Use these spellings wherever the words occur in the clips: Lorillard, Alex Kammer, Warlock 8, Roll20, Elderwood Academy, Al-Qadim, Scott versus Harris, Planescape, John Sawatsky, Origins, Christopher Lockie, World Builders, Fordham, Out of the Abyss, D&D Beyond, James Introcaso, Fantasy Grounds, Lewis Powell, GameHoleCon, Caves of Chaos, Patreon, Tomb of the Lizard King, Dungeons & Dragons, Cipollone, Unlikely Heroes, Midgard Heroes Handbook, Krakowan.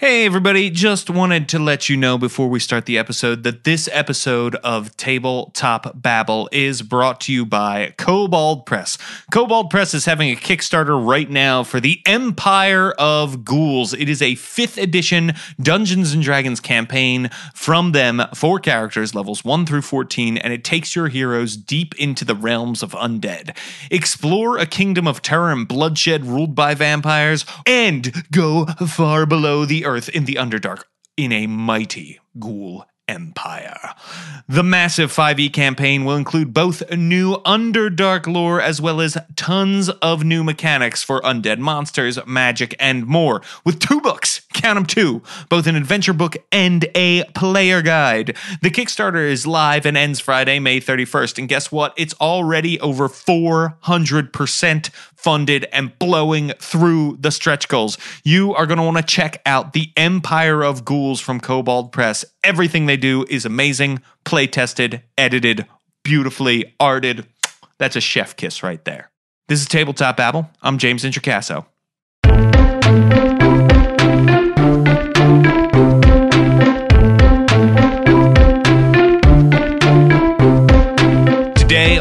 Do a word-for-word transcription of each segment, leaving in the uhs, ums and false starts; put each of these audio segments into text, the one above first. Hey everybody, just wanted to let you know before we start the episode that this episode of Tabletop Babble is brought to you by Kobold Press. Kobold Press is having a Kickstarter right now for the Empire of Ghouls. It is a fifth edition Dungeons and Dragons campaign from them for characters levels one through fourteen, and it takes your heroes deep into the realms of undead. Explore a kingdom of terror and bloodshed ruled by vampires, and go far below the earth. Earth in the Underdark in a mighty ghoul empire. The massive five E campaign will include both new Underdark lore as well as tons of new mechanics for undead monsters, magic, and more. With two books, count them two, both an adventure book and a player guide. The Kickstarter is live and ends Friday, May thirty-first, and guess what? It's already over four hundred percent funded and blowing through the stretch goals. You are going to want to check out the Empire of Ghouls from Kobold Press. Everything they do is amazing, play tested, edited, beautifully arted. That's a chef kiss right there. This is Tabletop Babble. I'm James Introcaso.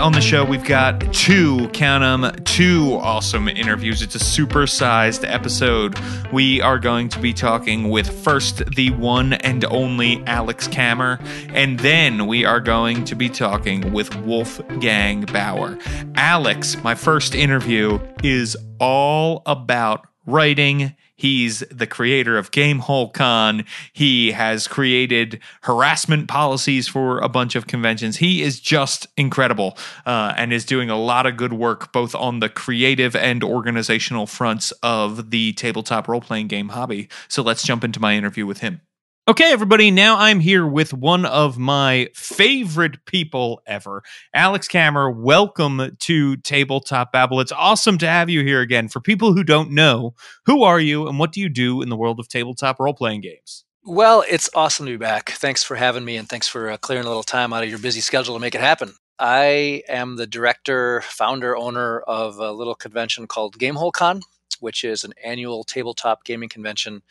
On the show, we've got two, count 'em, two awesome interviews. It's a super-sized episode. We are going to be talking with first the one and only Alex Kammer, and then we are going to be talking with Wolfgang Baur. Alex, my first interview, is all about writing. He's the creator of GameHoleCon. He has created harassment policies for a bunch of conventions. He is just incredible uh, and is doing a lot of good work both on the creative and organizational fronts of the tabletop role-playing game hobby. So let's jump into my interview with him. Okay, everybody, now I'm here with one of my favorite people ever. Alex Kammer, welcome to Tabletop Babble. It's awesome to have you here again. For people who don't know, who are you and what do you do in the world of tabletop role-playing games? Well, it's awesome to be back. Thanks for having me, and thanks for uh, clearing a little time out of your busy schedule to make it happen. I am the director, founder, owner of a little convention called GameHoleCon, which is an annual tabletop gaming convention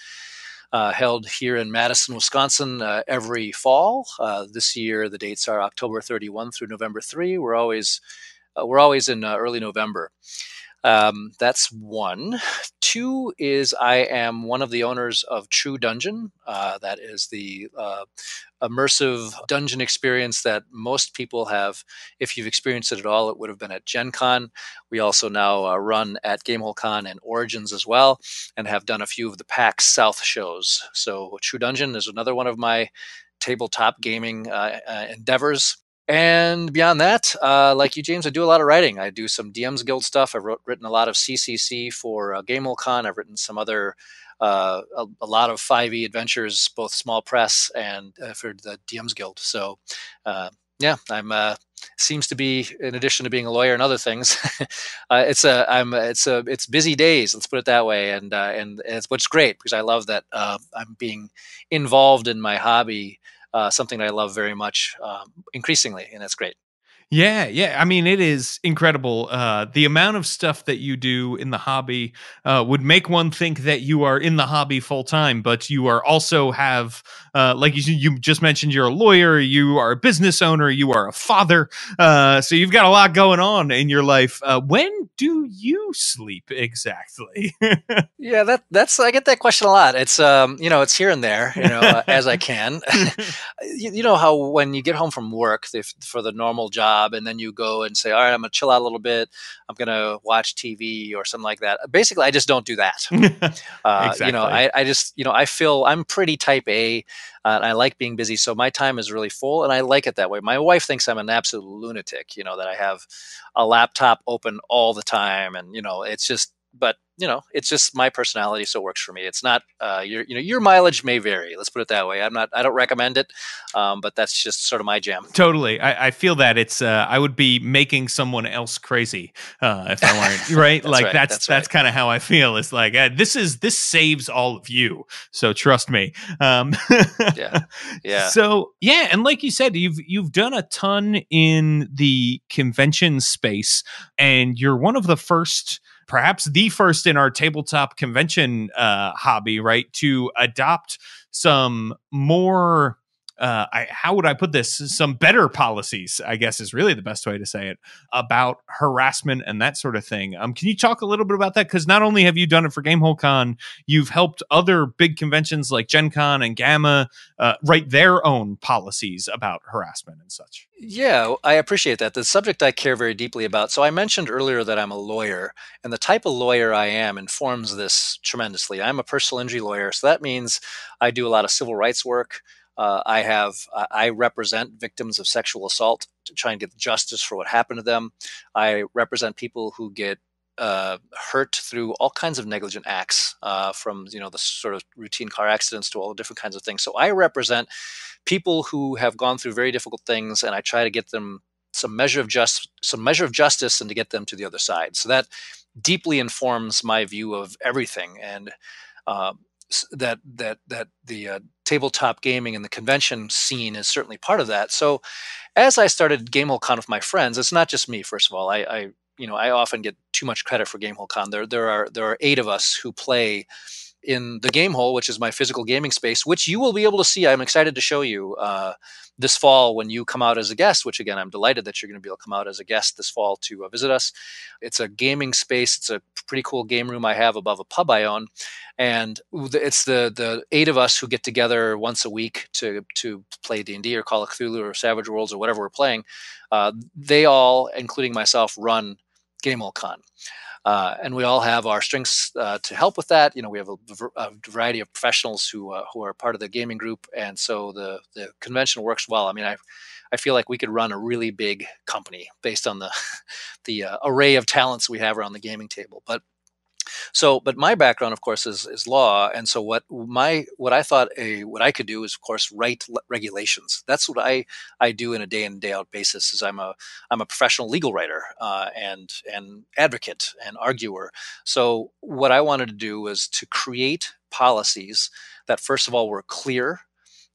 Uh, held here in Madison, Wisconsin uh, every fall. Uh, this year, the dates are October thirty-first through November third. We're always uh, we're always in uh, early November. Um, that's one. Two is I am one of the owners of True Dungeon. Uh, that is the uh, immersive dungeon experience that most people have. If you've experienced it at all, it would have been at Gen Con. We also now uh, run at GameHoleCon and Origins as well, and have done a few of the PAX South shows. So True Dungeon is another one of my tabletop gaming uh, uh, endeavors. And beyond that, uh, like you, James, I do a lot of writing. I do some D Ms Guild stuff. I've wrote, written a lot of C C C for uh, GameHoleCon. I've written some other Uh, a, a lot of five E adventures, both small press and uh, for the D Ms Guild. So, uh, yeah, I'm uh, seems to be, in addition to being a lawyer and other things, uh, it's a I'm it's a it's busy days. Let's put it that way. And uh, and it's what's great, because I love that uh, I'm being involved in my hobby, uh, something that I love very much, um, increasingly, and that's great. Yeah, yeah. I mean, it is incredible. Uh, the amount of stuff that you do in the hobby uh, would make one think that you are in the hobby full time, but you are also have, uh, like you, you just mentioned, you're a lawyer, you are a business owner, you are a father. Uh, so you've got a lot going on in your life. Uh, when do you sleep exactly? yeah, that that's I get that question a lot. It's um, you know, it's here and there, you know, uh, as I can. you, you know how when you get home from work if, for the normal job. And then you go and say, all right, I'm going to chill out a little bit. I'm going to watch T V or something like that. Basically, I just don't do that. uh, exactly. You know, I, I just, you know, I feel I'm pretty type A. Uh, and I like being busy. So my time is really full, and I like it that way. My wife thinks I'm an absolute lunatic, you know, that I have a laptop open all the time. And, you know, it's just, but, you know, it's just my personality. So it works for me. It's not, uh, your, you know, your mileage may vary. Let's put it that way. I'm not, I don't recommend it. Um, but that's just sort of my jam. Totally. I, I feel that it's, uh, I would be making someone else crazy, uh, if I weren't, right? that's like right, that's, that's, that's right. Kind of how I feel. It's like, uh, this is, this saves all of you. So trust me. Um, yeah. Yeah. So yeah. And like you said, you've, you've done a ton in the convention space, and you're one of the first perhaps the first in our tabletop convention uh, hobby, right, to adopt some more, uh, I, how would I put this, some better policies, I guess is really the best way to say it, about harassment and that sort of thing. Um, can you talk a little bit about that? Because not only have you done it for GameHoleCon, you've helped other big conventions like Gen Con and Gamma uh, write their own policies about harassment and such. Yeah, I appreciate that. The subject I care very deeply about. So I mentioned earlier that I'm a lawyer, and the type of lawyer I am informs this tremendously. I'm a personal injury lawyer, so that means I do a lot of civil rights work. Uh, I have uh, I represent victims of sexual assault to try and get justice for what happened to them. I represent people who get uh, hurt through all kinds of negligent acts, uh, from you know the sort of routine car accidents to all the different kinds of things. So I represent people who have gone through very difficult things, and I try to get them some measure of just some measure of justice and to get them to the other side. So that deeply informs my view of everything, and uh, that that that the uh, tabletop gaming and the convention scene is certainly part of that. So as I started GameHoleCon with my friends, it's not just me. First of all, I, I you know I often get too much credit for GameHoleCon. There there are there are eight of us who play in the GameHole, which is my physical gaming space, which you will be able to see. I'm excited to show you uh, this fall when you come out as a guest. Which again, I'm delighted that you're going to be able to come out as a guest this fall to uh, visit us. It's a gaming space. It's a pretty cool game room I have above a pub I own, and it's the the eight of us who get together once a week to to play D and D or Call of Cthulhu or Savage Worlds or whatever we're playing. Uh, they all, including myself, run GameHoleCon. Uh, and we all have our strengths uh, to help with that. You know, we have a, a variety of professionals who uh, who are part of the gaming group, and so the the convention works well. I mean, I I feel like we could run a really big company based on the the uh, array of talents we have around the gaming table. But so, but my background, of course, is is law, and so what my what I thought a what I could do is, of course, write regulations. That's what I I do in a day in day out basis. Is I'm a I'm a professional legal writer uh, and and advocate and arguer. So what I wanted to do was to create policies that first of all were clear,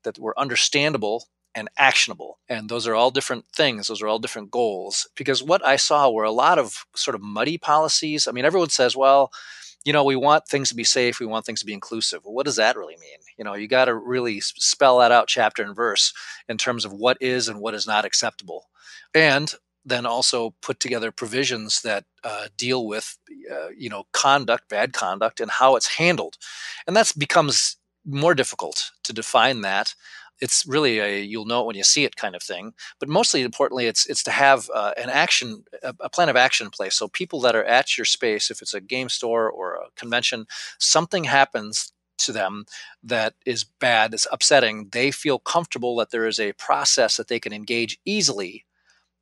that were understandable and actionable. And those are all different things. Those are all different goals. Because what I saw were a lot of sort of muddy policies. I mean, everyone says, well, you know, we want things to be safe. We want things to be inclusive. Well, what does that really mean? You know, you got to really spell that out chapter and verse in terms of what is and what is not acceptable. And then also put together provisions that uh, deal with, uh, you know, conduct, bad conduct, and how it's handled. And that becomes more difficult to define that. It's really a you'll know it when you see it kind of thing. But mostly importantly, it's it's to have uh, an action, a, a plan of action in place. So people that are at your space, if it's a game store or a convention, something happens to them that is bad, that's upsetting. They feel comfortable that there is a process that they can engage easily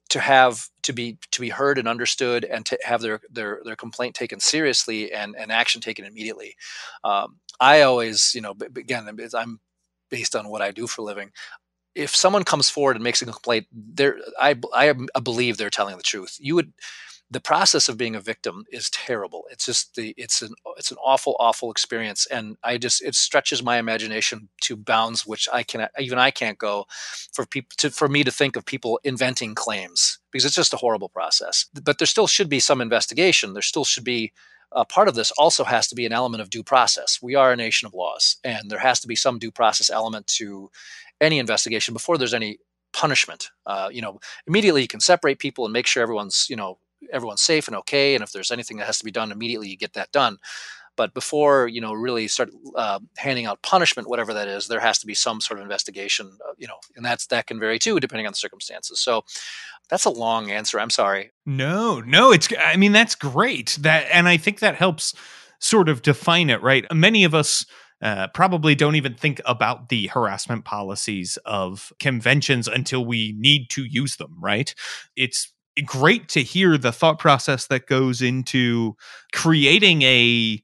to have to be to be heard and understood, and to have their their their complaint taken seriously and, and action taken immediately. Um, I always, you know, again, I'm. based on what I do for a living, if someone comes forward and makes a complaint, there I, I believe they're telling the truth. You would, the process of being a victim is terrible. It's just the it's an it's an awful awful experience, and I just it stretches my imagination to bounds which I cannot even I can't go for people to for me to think of people inventing claims, because it's just a horrible process. But there still should be some investigation. There still should be. Uh, part of this also has to be an element of due process. We are a nation of laws, and there has to be some due process element to any investigation before there's any punishment. Uh, you know, immediately you can separate people and make sure everyone's, you know, everyone's safe and okay. And if there's anything that has to be done, immediately you get that done. But before, you know, really start uh, handing out punishment, whatever that is, there has to be some sort of investigation, uh, you know, and that's that can vary too, depending on the circumstances. So that's a long answer. I'm sorry. No, no, it's I mean, that's great. That and I think that helps sort of define it, right? Many of us Uh, probably don't even think about the harassment policies of conventions until we need to use them, right? It's great to hear the thought process that goes into creating a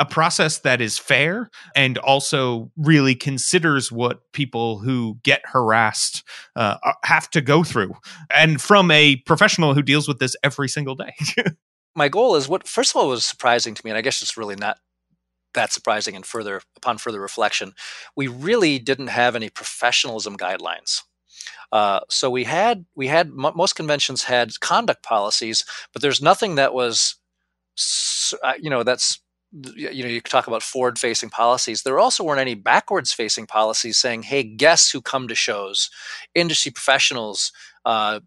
a process that is fair and also really considers what people who get harassed uh, have to go through. And from a professional who deals with this every single day. My goal is what, first of all, was surprising to me, and I guess it's really not that's surprising, and further upon further reflection, we really didn't have any professionalism guidelines. Uh, so we had we had most conventions had conduct policies, but there's nothing that was so that's, uh, you know, that's, you know, you talk about forward-facing policies. There also weren't any backwards-facing policies saying, hey, guests who come to shows, industry professionals, uh,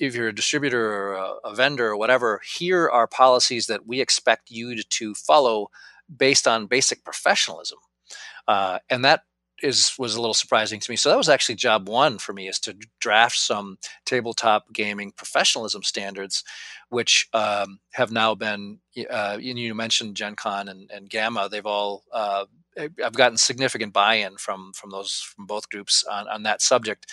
if you're a distributor or a, a vendor or whatever, here are policies that we expect you to, to follow based on basic professionalism. Uh, and that is was a little surprising to me. So that was actually job one for me, is to draft some tabletop gaming professionalism standards, which um, have now been, uh, you mentioned Gen Con and, and Gamma, they've all, uh, I've gotten significant buy-in from, from those, from both groups on, on that subject.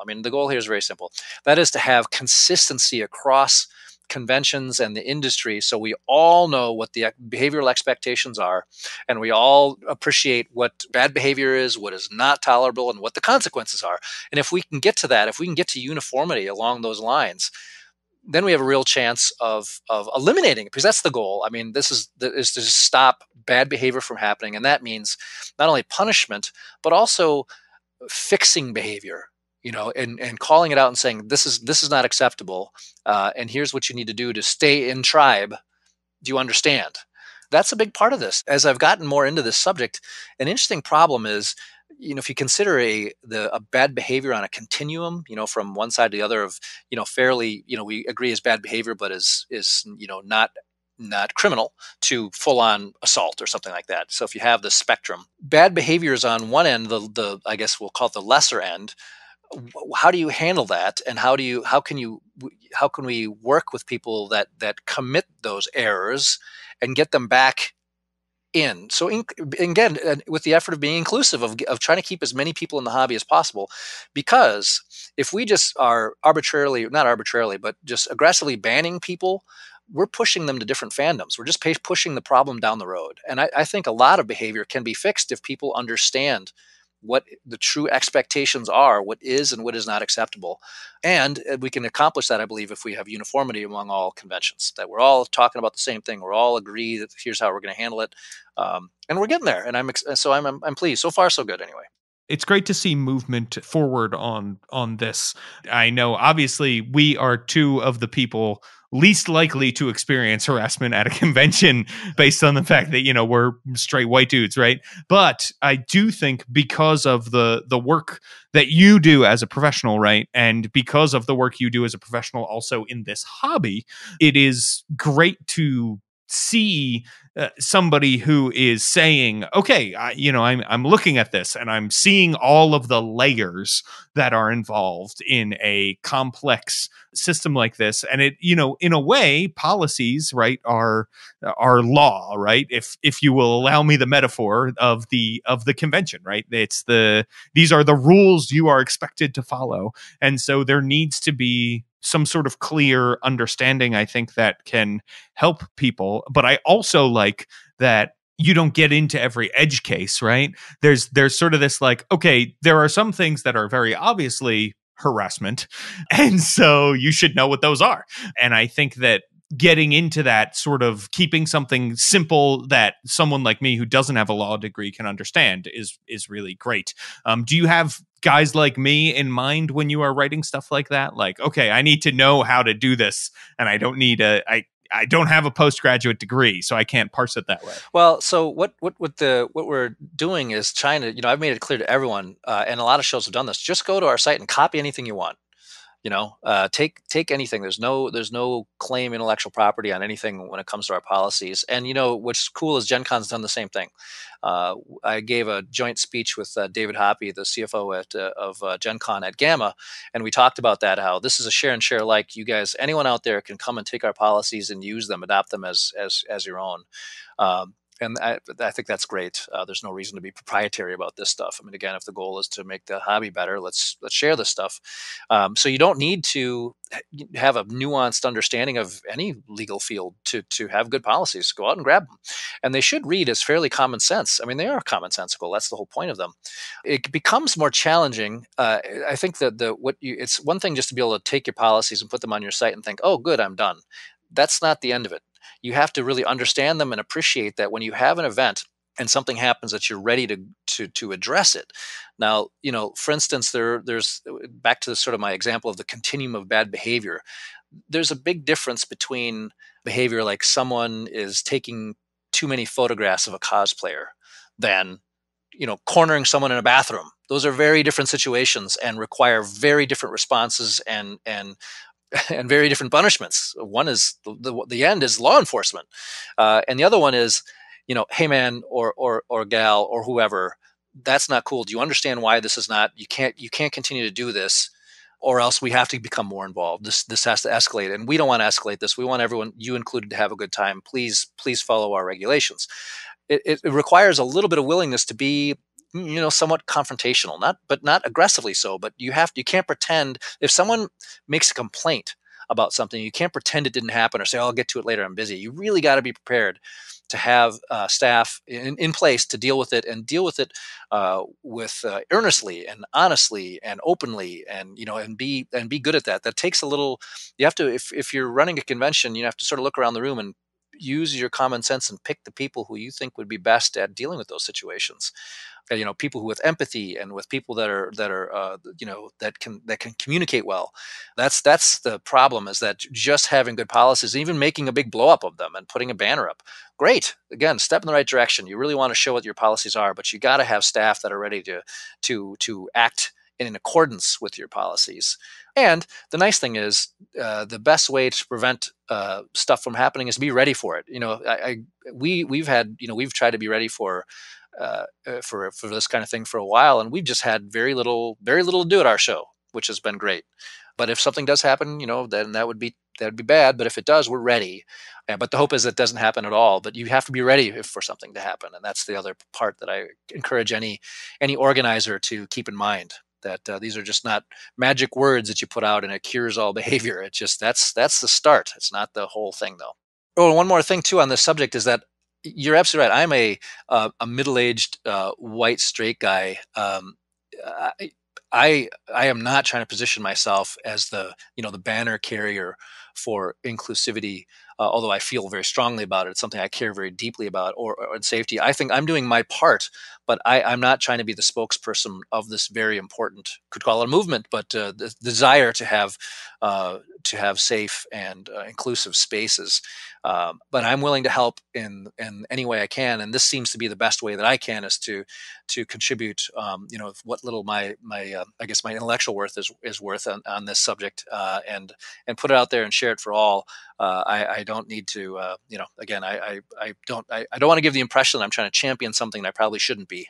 I mean, the goal here is very simple. That is to have consistency across conventions and the industry, so we all know what the behavioral expectations are, and we all appreciate what bad behavior is, what is not tolerable, and what the consequences are. And if we can get to that, if we can get to uniformity along those lines, then we have a real chance of, of eliminating it, because that's the goal. I mean, this is, is to stop bad behavior from happening, and that means not only punishment, but also fixing behavior. You know, and, and calling it out and saying, this is this is not acceptable, uh, and here's what you need to do to stay in tribe. Do you understand? That's a big part of this. As I've gotten more into this subject, an interesting problem is, you know, if you consider a the a bad behavior on a continuum, you know, from one side to the other of, you know, fairly, you know, we agree is bad behavior, but is is you know not not criminal, to full-on assault or something like that. So if you have the spectrum, bad behavior is on one end, the the I guess we'll call it the lesser end. How do you handle that, and how do you how can you how can we work with people that that commit those errors and get them back in? So in, again, with the effort of being inclusive, of of trying to keep as many people in the hobby as possible, because if we just are arbitrarily, not arbitrarily, but just aggressively banning people, we're pushing them to different fandoms. We're just pushing the problem down the road. And I, I think a lot of behavior can be fixed if people understand what the true expectations are, what is and what is not acceptable. And we can accomplish that, I believe, if we have uniformity among all conventions, that we're all talking about the same thing. We're all agree that here's how we're going to handle it. Um, and we're getting there. And I'm so I'm, I'm, I'm pleased. So far, so good anyway. It's great to see movement forward on, on this. I know, obviously, we are two of the people least likely to experience harassment at a convention based on the fact that, you know, we're straight white dudes, right? But I do think because of the the work that you do as a professional, right? And because of the work you do as a professional also in this hobby, it is great to see uh, somebody who is saying, okay, I, you know, I'm, I'm looking at this and I'm seeing all of the layers that are involved in a complex system like this. And it, you know, in a way, policies, right, are, are law, right? If, if you will allow me the metaphor of the, of the convention, right? It's the, these are the rules you are expected to follow. And so there needs to be some sort of clear understanding, I think, that can help people. But I also like that you don't get into every edge case, right? There's there's sort of this like, okay, there are some things that are very obviously harassment, and so you should know what those are. And I think that getting into that, sort of keeping something simple that someone like me who doesn't have a law degree can understand is is really great. Um, do you have guys like me in mind when you are writing stuff like that? Like, okay, I need to know how to do this, and I don't need a, I, I don't have a postgraduate degree, so I can't parse it that way. Well, so what, what, what the, what we're doing is trying to, you know, I've made it clear to everyone, uh, and a lot of shows have done this, just go to our site and copy anything you want. You know, uh, take, take anything. There's no, there's no claim intellectual property on anything when it comes to our policies. And, you know, what's cool is Gen Con's done the same thing. Uh, I gave a joint speech with uh, David Hoppe, the C F O at, uh, of uh, Gen Con at Gamma. And we talked about that, how this is a share and share, like, you guys, anyone out there can come and take our policies and use them, adopt them as, as, as your own. Um, And I, I think that's great. Uh, there's no reason to be proprietary about this stuff. I mean, again, if the goal is to make the hobby better, let's let's share this stuff. Um, so you don't need to have a nuanced understanding of any legal field to to have good policies. Go out and grab them, and they should read as fairly common sense. I mean, they are commonsensical. That's the whole point of them. It becomes more challenging. Uh, I think that the what you, it's one thing just to be able to take your policies and put them on your site and think, oh, good, I'm done. That's not the end of it. You have to really understand them and appreciate that when you have an event and something happens, that you're ready to to to address it. Now, you know, for instance, there there's back to the, sort of my example of the continuum of bad behavior. there's a big difference between behavior like someone is taking too many photographs of a cosplayer than, you know, cornering someone in a bathroom. Those are very different situations and require very different responses and and and very different punishments. One is the the, the end is law enforcement, uh, and the other one is, you know, hey man or or or gal or whoever, that's not cool. Do you understand why this is not? You can't you can't continue to do this, or else we have to become more involved. This this has to escalate, and we don't want to escalate this. We want everyone, you included, to have a good time. Please please follow our regulations. It, it, it requires a little bit of willingness to be, you know, somewhat confrontational, not but not aggressively so. But you have you can't pretend if someone makes a complaint about something, you can't pretend it didn't happen or say, oh, I'll get to it later, I'm busy. You really got to be prepared to have uh, staff in, in place to deal with it and deal with it uh, with uh, earnestly and honestly and openly, and, you know, and be and be good at that. That takes a little. You have to, if if you're running a convention, you have to sort of look around the room and use your common sense and pick the people who you think would be best at dealing with those situations. You know, people with empathy and with people that are that are uh, you know, that can that can communicate well. That's that's the problem, is that just having good policies, even making a big blow up of them and putting a banner up, great. Again, step in the right direction. You really want to show what your policies are, but you got to have staff that are ready to to to act in accordance with your policies. And the nice thing is, uh, the best way to prevent uh, stuff from happening is to be ready for it. You know, I, I we we've had you know we've tried to be ready for. Uh, for for this kind of thing for a while, and we've just had very little very little to do at our show, which has been great. But if something does happen, you know, then that would be that would be bad. But if it does, we're ready. Uh, but the hope is it doesn't happen at all. But you have to be ready if, for something to happen, and that's the other part that I encourage any any organizer to keep in mind. That uh, these are just not magic words that you put out and it cures all behavior. It just that's that's the start. It's not the whole thing, though. Oh, and one more thing too on this subject is that. You're absolutely right. I'm a uh, a middle-aged uh, white straight guy. Um, I, I I am not trying to position myself as the you know the banner carrier for inclusivity. Uh, although I feel very strongly about it, it's something I care very deeply about. Or, or in safety, I think I'm doing my part, but I, I'm not trying to be the spokesperson of this very important, could call it a movement, but uh, the desire to have uh, to have safe and uh, inclusive spaces. Um, but I'm willing to help in in any way I can, and this seems to be the best way that I can, is to to contribute. Um, you know, what little my my uh, I guess my intellectual worth is is worth on, on this subject, uh, and and put it out there and share it for all. Uh, I, I don't need to, uh, you know, again, I, I, I don't, I, I don't want to give the impression that I'm trying to champion something that I probably shouldn't be.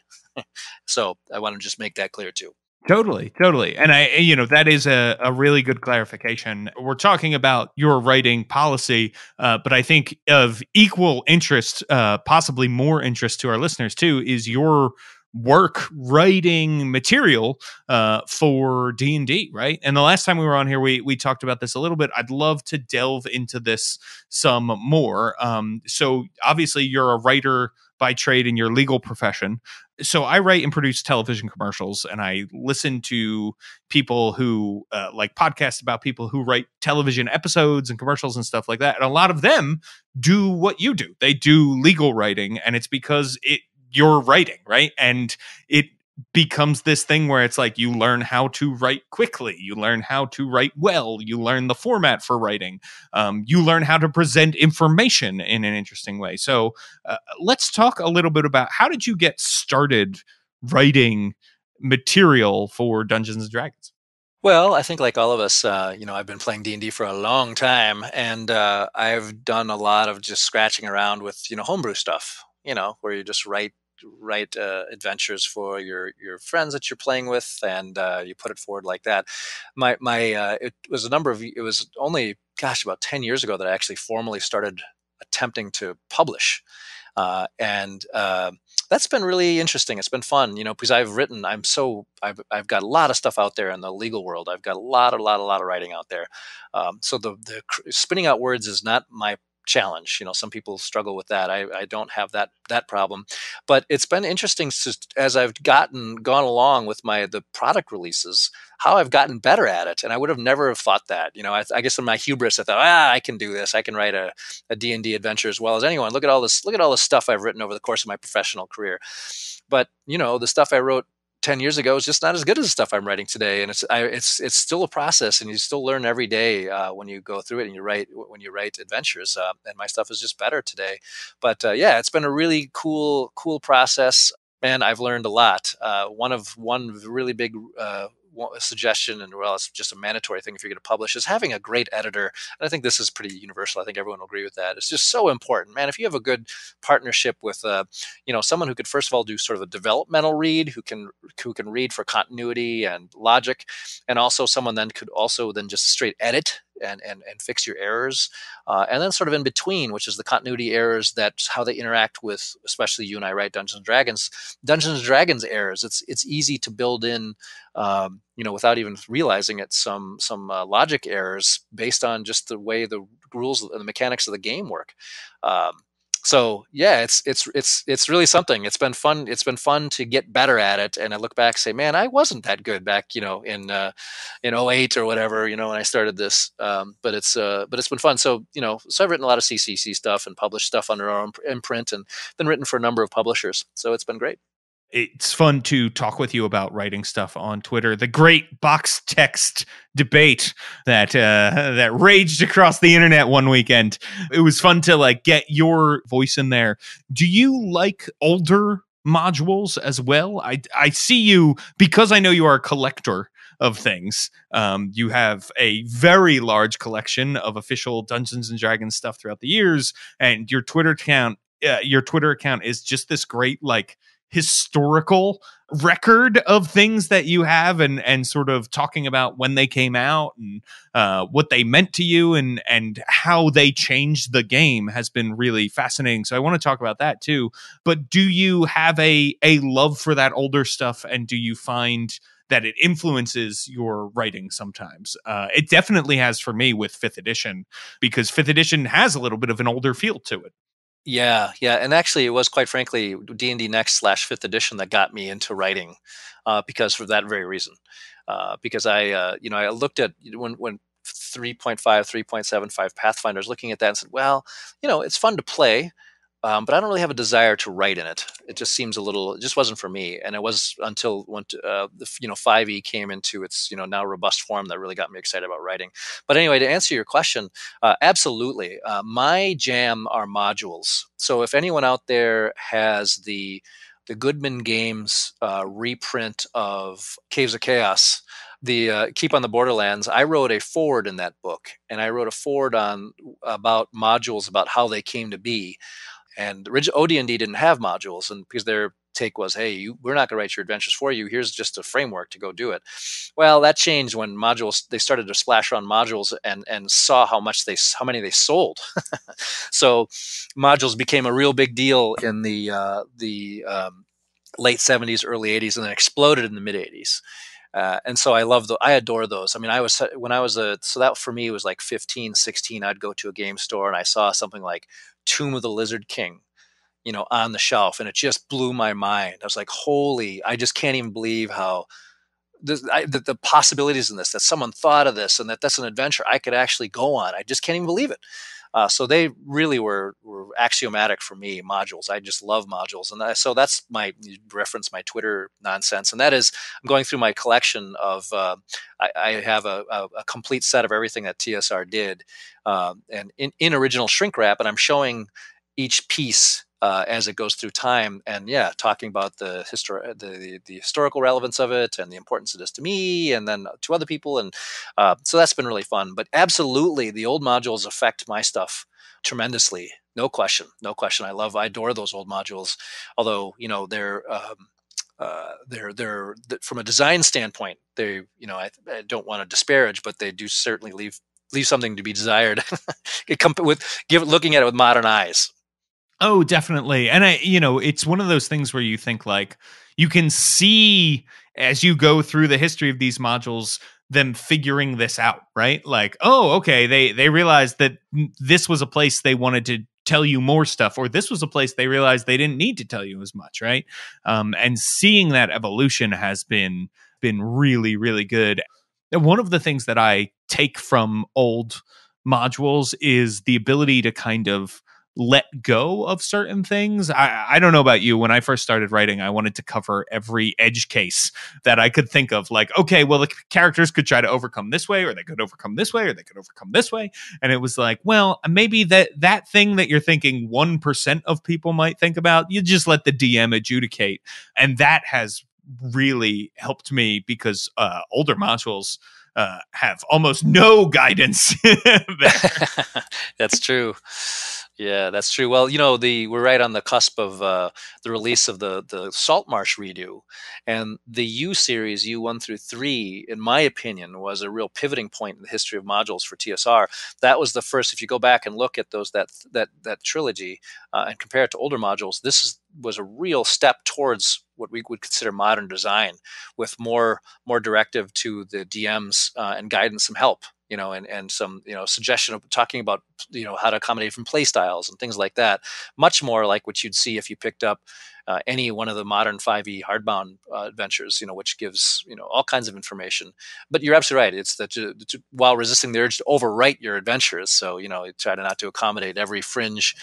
So I want to just make that clear too. Totally, totally. And I, you know, that is a, a really good clarification. We're talking about your writing policy, uh, but I think of equal interest, uh, possibly more interest to our listeners too, is your work writing material uh, for D and D, right? And the last time we were on here, we we talked about this a little bit. I'd love to delve into this some more. Um, so obviously, you're a writer by trade in your legal profession. So I write and produce television commercials, and I listen to people who uh, like podcasts about people who write television episodes and commercials and stuff like that. And a lot of them do what you do. They do legal writing, and it's because it you're writing, right? And it becomes this thing where it's like you learn how to write quickly, you learn how to write well, you learn the format for writing, um, you learn how to present information in an interesting way. So uh, let's talk a little bit about, how did you get started writing material for Dungeons and Dragons? Well, I think like all of us, uh, you know, I've been playing D and D for a long time, and uh, I've done a lot of just scratching around with, you know, homebrew stuff. You know, where you just write write uh, adventures for your your friends that you're playing with, and uh, you put it forward like that. My my uh, it was a number of it was only gosh about ten years ago that I actually formally started attempting to publish, uh, and uh, that's been really interesting. It's been fun, you know, because I've written. I'm so I've I've got a lot of stuff out there in the legal world. I've got a lot a lot a lot of writing out there. Um, so the the spinning out words is not my challenge. You know, some people struggle with that. I, I don't have that that problem, but it's been interesting to, as I've gotten gone along with my the product releases, how I've gotten better at it. And I would have never have thought that. You know, I, I guess in my hubris, I thought, ah, I can do this. I can write a a D and D adventure as well as anyone. Look at all this. Look at all the stuff I've written over the course of my professional career. But you know, the stuff I wrote ten years ago is just not as good as the stuff I'm writing today. And it's, I, it's, it's still a process, and you still learn every day uh, when you go through it and you write, when you write adventures. Uh, and my stuff is just better today. But uh, yeah, it's been a really cool, cool process. Man, I've learned a lot. Uh, one of one really big uh, suggestion, and well, it's just a mandatory thing if you're going to publish, is having a great editor. And I think this is pretty universal. I think everyone will agree with that. It's just so important, man. If you have a good partnership with, uh, you know, someone who could first of all do sort of a developmental read, who can who can read for continuity and logic, and also someone then could also then just straight edit. And, and and fix your errors, uh, and then sort of in between, which is the continuity errors, that's how they interact with, especially you and I write Dungeons and Dragons, Dungeons and Dragons errors. It's it's easy to build in, um, you know, without even realizing it, some some uh, logic errors based on just the way the rules and the mechanics of the game work. Um, So yeah, it's it's it's it's really something. It's been fun. It's been fun to get better at it. And I look back and say, man, I wasn't that good back, you know, in uh, in oh eight or whatever, you know, when I started this. Um, but it's uh, but it's been fun. So you know, so I've written a lot of C C C stuff and published stuff under our own imprint, and been written for a number of publishers. So it's been great. It's fun to talk with you about writing stuff on Twitter. The great box text debate that uh, that raged across the internet one weekend. It was fun to like get your voice in there. Do you like older modules as well? I I see you, because I know you are a collector of things. Um, you have a very large collection of official Dungeons and Dragons stuff throughout the years, and your Twitter account uh, your Twitter account is just this great like. historical record of things that you have, and and sort of talking about when they came out and uh, what they meant to you, and and how they changed the game has been really fascinating. So I want to talk about that too. But do you have a a love for that older stuff, and do you find that it influences your writing sometimes? Uh, it definitely has for me with fifth edition, because fifth edition has a little bit of an older feel to it. Yeah, yeah. And actually, it was, quite frankly, D and D Next slash fifth edition that got me into writing, uh, because for that very reason. Uh, because I, uh, you know, I looked at when, when three point five, three point seven five Pathfinder, looking at that and said, well, you know, it's fun to play, um, but I don't really have a desire to write in it. It just seems a little, it just wasn't for me. And it was until, when, uh, the, you know, five E came into its, you know, now robust form that really got me excited about writing. But anyway, to answer your question, uh, absolutely. Uh, my jam are modules. So if anyone out there has the the Goodman Games uh, reprint of Caves of Chaos, the uh, Keep on the Borderlands, I wrote a foreword in that book, and I wrote a foreword on about modules, about how they came to be. And O D and D didn't have modules, and because they're take was, hey, you, we're not going to write your adventures for you. Here's just a framework to go do it. Well, that changed when modules, they started to splash around modules and and saw how much they, how many they sold. So modules became a real big deal in the uh, the um, late seventies, early eighties, and then exploded in the mid eighties. Uh, and so I love the, I adore those. I mean, I was, when I was a, so that for me was like fifteen, sixteen, I'd go to a game store and I saw something like Tomb of the Lizard King, you know, on the shelf, and it just blew my mind. I was like, holy, I just can't even believe how this, I, the, the possibilities in this, that someone thought of this, and that that's an adventure I could actually go on. I just can't even believe it. Uh, so they really were, were axiomatic for me, modules. I just love modules. And I, so that's my reference, my Twitter nonsense. And that is, I'm going through my collection of, uh, I, I have a, a, a complete set of everything that T S R did, uh, and in, in original shrink wrap. And I'm showing each piece Uh, as it goes through time, and yeah, talking about the, histor the, the the historical relevance of it, and the importance it is to me, and then to other people, and uh, so that's been really fun. But absolutely, the old modules affect my stuff tremendously, no question, no question. I love, I adore those old modules, although you know they're um, uh, they're they're th from a design standpoint, they you know I, I don't want to disparage, but they do certainly leave leave something to be desired. It come with give looking at it with modern eyes. Oh, definitely. And I, you know, it's one of those things where you think like you can see as you go through the history of these modules, them figuring this out, right? Like, oh, okay. They, they realized that this was a place they wanted to tell you more stuff, or this was a place they realized they didn't need to tell you as much. Right. Um, and seeing that evolution has been, been really, really good. And one of the things that I take from old modules is the ability to kind of let go of certain things. I, I don't know about you. When I first started writing, I wanted to cover every edge case that I could think of. Like, okay, well, the characters could try to overcome this way, or they could overcome this way, or they could overcome this way. And it was like, well, maybe that, that thing that you're thinking one percent of people might think about, you just let the D M adjudicate. And that has really helped me, because uh, older modules uh, have almost no guidance. That's true. Yeah, that's true. Well, you know, the we're right on the cusp of uh, the release of the the Saltmarsh redo, and the U series, U one through three, in my opinion, was a real pivoting point in the history of modules for T S R. That was the first. If you go back and look at those that that that trilogy uh, and compare it to older modules, this is, was a real step towards what we would consider modern design, with more more directive to the D Ms uh, and guidance, some help. You know, and, and some, you know, suggestion of talking about, you know, how to accommodate from play styles and things like that. Much more like what you'd see if you picked up uh, any one of the modern five E hardbound uh, adventures, you know, which gives, you know, all kinds of information. But you're absolutely right. It's that to, to, while resisting the urge to overwrite your adventures. So, you know, try to not to accommodate every fringe,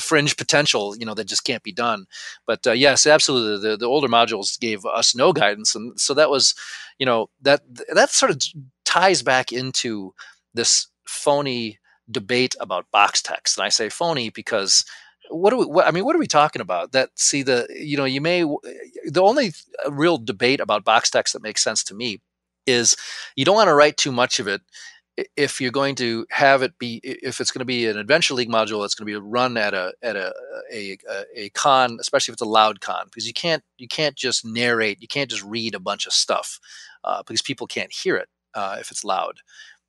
fringe potential, you know, that just can't be done. But uh, yes, absolutely. The, the older modules gave us no guidance. And so that was, you know, that, that sort of ties back into this phony debate about box text. And I say phony because what do we, what, I mean, what are we talking about? That, see, the, you know, you may, the only real debate about box text that makes sense to me is you don't want to write too much of it. If you're going to have it be, if it's going to be an Adventure League module, it's going to be run at a at a a, a con, especially if it's a loud con, because you can't you can't just narrate, you can't just read a bunch of stuff uh, because people can't hear it uh, if it's loud.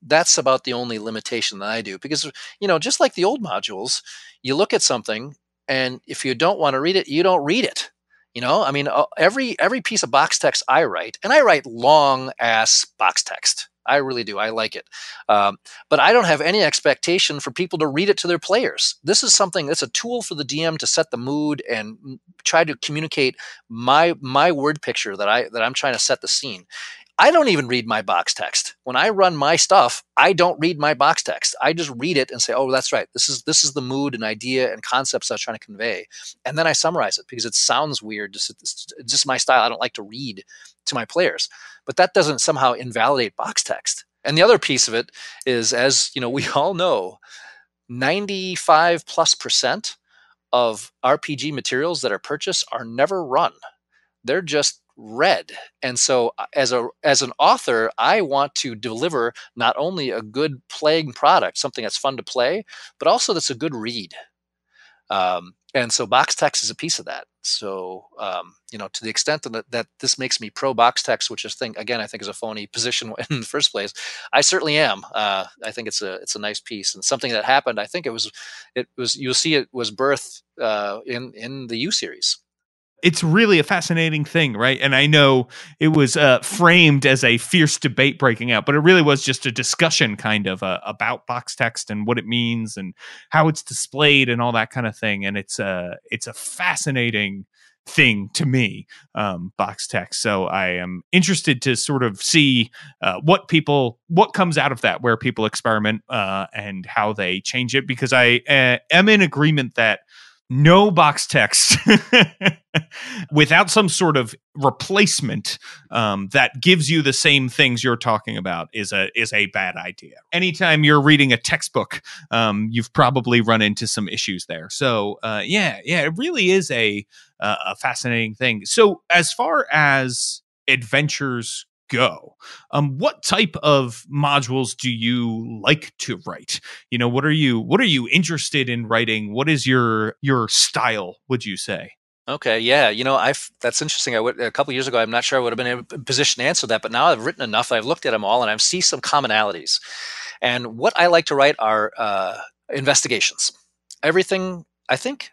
That's about the only limitation that I do, because, you know, just like the old modules, you look at something and if you don't want to read it, you don't read it. You know, I mean, every every piece of box text I write, and I write long ass box text. I really do. I like it. Um, but I don't have any expectation for people to read it to their players. This is something that's a tool for the D M to set the mood and try to communicate my my word picture that I that I'm trying to set the scene. I don't even read my box text. When I run my stuff, I don't read my box text. I just read it and say, oh, that's right. This is this is the mood and idea and concepts I was trying to convey. And then I summarize it because it sounds weird. Just, it's just my style. I don't like to read to my players. But that doesn't somehow invalidate box text. And the other piece of it is, as you know, we all know, ninety-five plus percent of R P G materials that are purchased are never run. They're just read. And so as a as an author, I want to deliver not only a good playing product, something that's fun to play, but also that's a good read. Um, and so box text is a piece of that. So, um, you know, to the extent that, that this makes me pro box text, which is thing, again, I think is a phony position in the first place, I certainly am. Uh, I think it's a, it's a nice piece and something that happened. I think it was, it was, you'll see it was birthed, uh, in, in the U series. It's really a fascinating thing, right? And I know it was uh, framed as a fierce debate breaking out, but it really was just a discussion kind of uh, about box text and what it means and how it's displayed and all that kind of thing. And it's a, it's a fascinating thing to me, um, box text. So I am interested to sort of see uh, what people, what comes out of that, where people experiment uh, and how they change it, because I uh, am in agreement that no box text without some sort of replacement um, that gives you the same things you're talking about is a is a bad idea. Anytime you're reading a textbook, um, you've probably run into some issues there. So uh, yeah, yeah, it really is a uh, a fascinating thing. So as far as adventures go, um, what type of modules do you like to write? You know, what are you, what are you interested in writing? What is your, your style, would you say? Okay. Yeah. You know, I've, that's interesting. I would, a couple of years ago, I'm not sure I would have been in a position to answer that, but now I've written enough. I've looked at them all and I've seen some commonalities, and what I like to write are, uh, investigations. Everything, I think,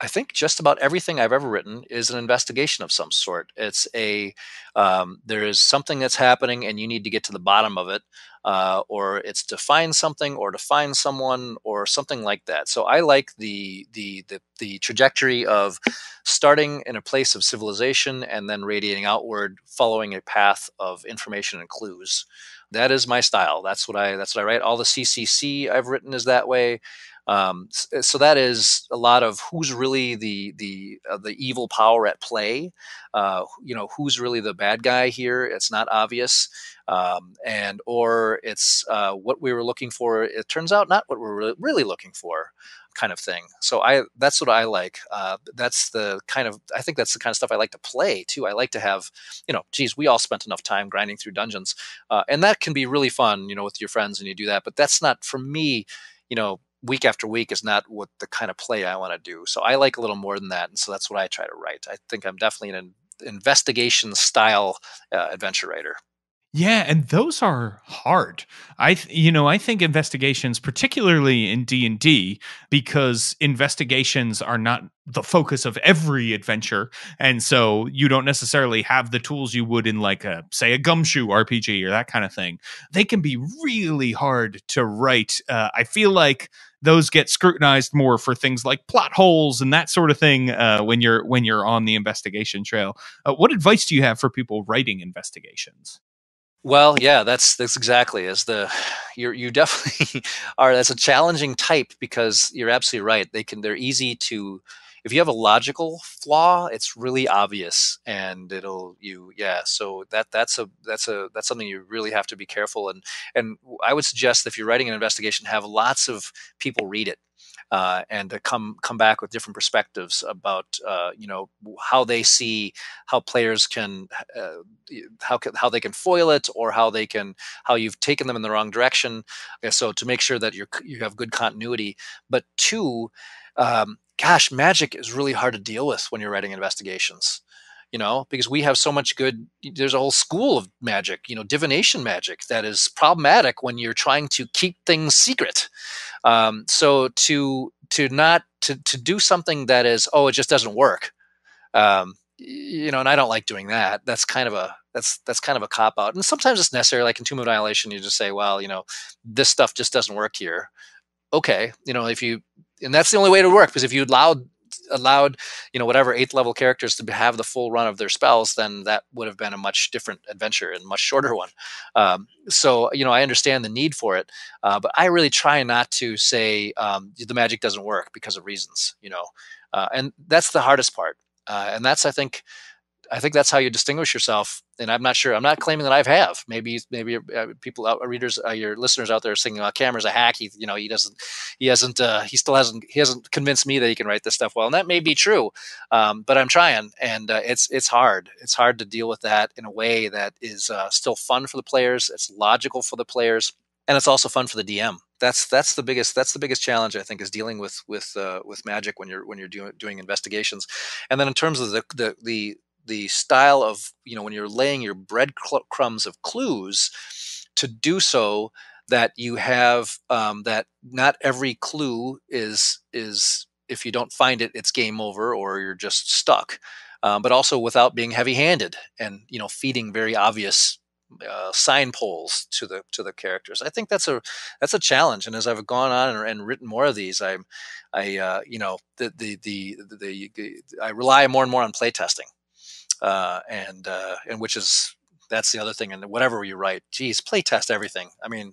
I think just about everything I've ever written is an investigation of some sort. It's a, um, there is something that's happening and you need to get to the bottom of it, uh, or it's to find something or to find someone or something like that. So I like the, the, the, the trajectory of starting in a place of civilization and then radiating outward, following a path of information and clues. That is my style. That's what I, that's what I write. All the C C C I've written is that way. Um, so that is a lot of who's really the the uh, the evil power at play. Uh, you know, who's really the bad guy here? It's not obvious, um, and or it's uh, what we were looking for. It turns out not what we're really looking for, kind of thing. So I that's what I like. Uh, that's the kind of I think that's the kind of stuff I like to play too. I like to have, you know, geez, we all spent enough time grinding through dungeons, uh, and that can be really fun, you know, with your friends and you do that. But that's not for me, you know. Week after week is not what the kind of play I want to do. So I like a little more than that. And so that's what I try to write. I think I'm definitely an investigation style uh, adventure writer. Yeah. And those are hard. I, th you know, I think investigations, particularly in D and D, because investigations are not the focus of every adventure. And so you don't necessarily have the tools you would in like a, say a gumshoe R P G or that kind of thing. They can be really hard to write. Uh, I feel like those get scrutinized more for things like plot holes and that sort of thing uh, when you're when you're on the investigation trail. Uh, what advice do you have for people writing investigations? Well, yeah, that's that's exactly as the you you definitely are. That's a challenging type because you're absolutely right. They can they're easy to. If you have a logical flaw, it's really obvious, and it'll you yeah. So that that's a that's a that's something you really have to be careful and and I would suggest if you're writing an investigation, have lots of people read it. Uh, and to come come back with different perspectives about uh, you know how they see how players can uh, how can, how they can foil it or how they can how you've taken them in the wrong direction. And so to make sure that you you have good continuity, but two, um, gosh, magic is really hard to deal with when you're writing investigations. You know, because we have so much good, there's a whole school of magic, you know, divination magic that is problematic when you're trying to keep things secret. Um, so to to not to to do something that is, oh, it just doesn't work, um, you know, and I don't like doing that. That's kind of a that's that's kind of a cop out, and sometimes it's necessary. Like in Tomb of Annihilation, you just say, well, you know, this stuff just doesn't work here. Okay, you know, if you, and that's the only way to work because if you allowed. allowed, you know, whatever eighth level characters to have the full run of their spells, then that would have been a much different adventure and much shorter one. Um, so, you know, I understand the need for it, uh, but I really try not to say um, the magic doesn't work because of reasons, you know, uh, and that's the hardest part. Uh, and that's, I think, I think that's how you distinguish yourself. And I'm not sure, I'm not claiming that I've have maybe, maybe uh, people out, readers, uh, your listeners out there are thinking, well, Kammer's a hack. He, you know, he doesn't, he hasn't, uh, he still hasn't, he hasn't convinced me that he can write this stuff well. And that may be true. Um, but I'm trying and uh, it's, it's hard. It's hard to deal with that in a way that is uh, still fun for the players. It's logical for the players. And it's also fun for the D M. That's that's the biggest that's the biggest challenge I think is dealing with with uh, with magic when you're when you're doing doing investigations. And then in terms of the the the, the style of, you know, when you're laying your breadcrumbs of clues, to do so that you have um, that not every clue is is if you don't find it, it's game over or you're just stuck. Um, but also without being heavy-handed and, you know, feeding very obvious Uh, sign poles to the to the characters. I think that's a that's a challenge. And as I've gone on and, and written more of these, I'm I uh, you know the the, the the the I rely more and more on playtesting, uh, and uh, and which is that's the other thing. And whatever you write, geez, playtest everything. I mean,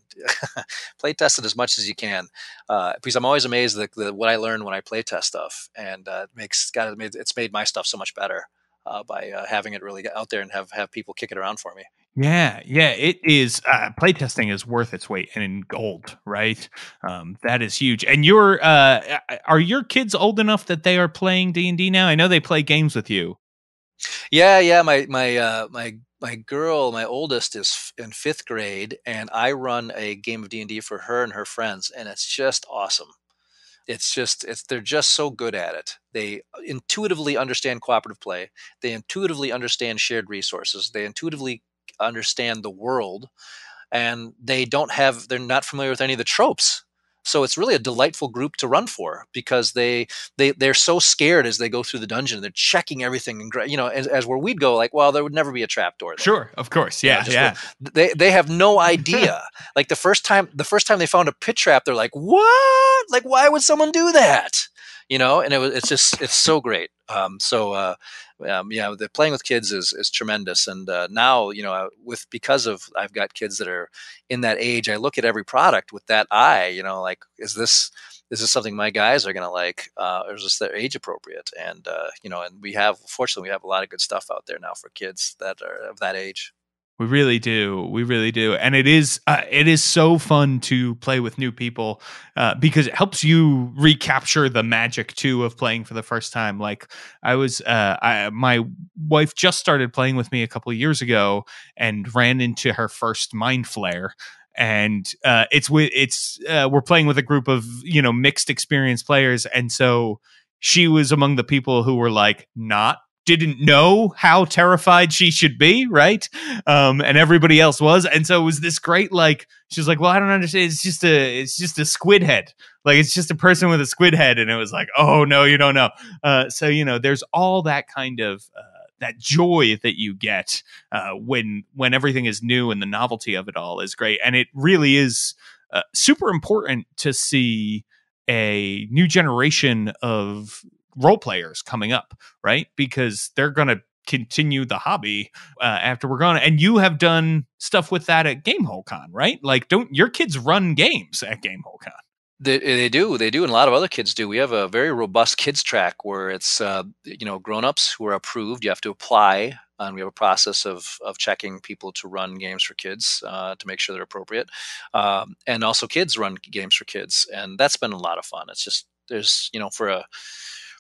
playtest it as much as you can, uh, because I'm always amazed at the, the, what I learn when I playtest stuff, and uh, it makes God, it's made my stuff so much better uh, by uh, having it really out there and have have people kick it around for me. Yeah, yeah, it is. Uh, playtesting is worth its weight in gold, right? Um, that is huge. And you're, uh, are your kids old enough that they are playing D and D now? I know they play games with you. Yeah, yeah. My my uh, my my girl, my oldest, is in fifth grade, and I run a game of D and D for her and her friends, and it's just awesome. It's just, it's, they're just so good at it. They intuitively understand cooperative play. They intuitively understand shared resources. They intuitively understand the world, and they don't have they're not familiar with any of the tropes, so it's really a delightful group to run for because they they they're so scared as they go through the dungeon. They're checking everything, and you know as, as where we'd go like, well, there would never be a trap door there. Sure, of course. Yeah, you know, yeah, where, they they have no idea. Like the first time the first time they found a pit trap, they're like, what? Like, why would someone do that? You know, and it was, it's just, it's so great. Um, so, uh, um, yeah, the playing with kids is, is tremendous. And, uh, now, you know, with, because of, I've got kids that are in that age, I look at every product with that eye, you know, like, is this, this is something my guys are going to like, uh, or is this their age appropriate? And, uh, you know, and we have, fortunately, we have a lot of good stuff out there now for kids that are of that age. We really do. We really do. And it is uh, it is so fun to play with new people uh, because it helps you recapture the magic, too, of playing for the first time. Like I was uh, I, my wife just started playing with me a couple of years ago and ran into her first mind flare. And uh, it's with it's uh, we're playing with a group of, you know, mixed experience players. And so she was among the people who were like not. didn't know how terrified she should be, right? Um, and everybody else was. And so it was this great, like, she's like, well, I don't understand. It's just a, it's just a squid head. Like, it's just a person with a squid head. And it was like, oh no, you don't know. Uh, so, you know, there's all that kind of, uh, that joy that you get, uh, when, when everything is new and the novelty of it all is great. And it really is uh, super important to see a new generation of role players coming up, right? Because they're going to continue the hobby uh, after we're gone. And you have done stuff with that at GameHoleCon, right? Like, don't your kids run games at GameHoleCon? They, they do. They do. And a lot of other kids do. We have a very robust kids track where it's, uh, you know, grownups who are approved. You have to apply. And we have a process of of checking people to run games for kids uh, to make sure they're appropriate. Um, and also kids run games for kids. And that's been a lot of fun. It's just, there's, you know, for a,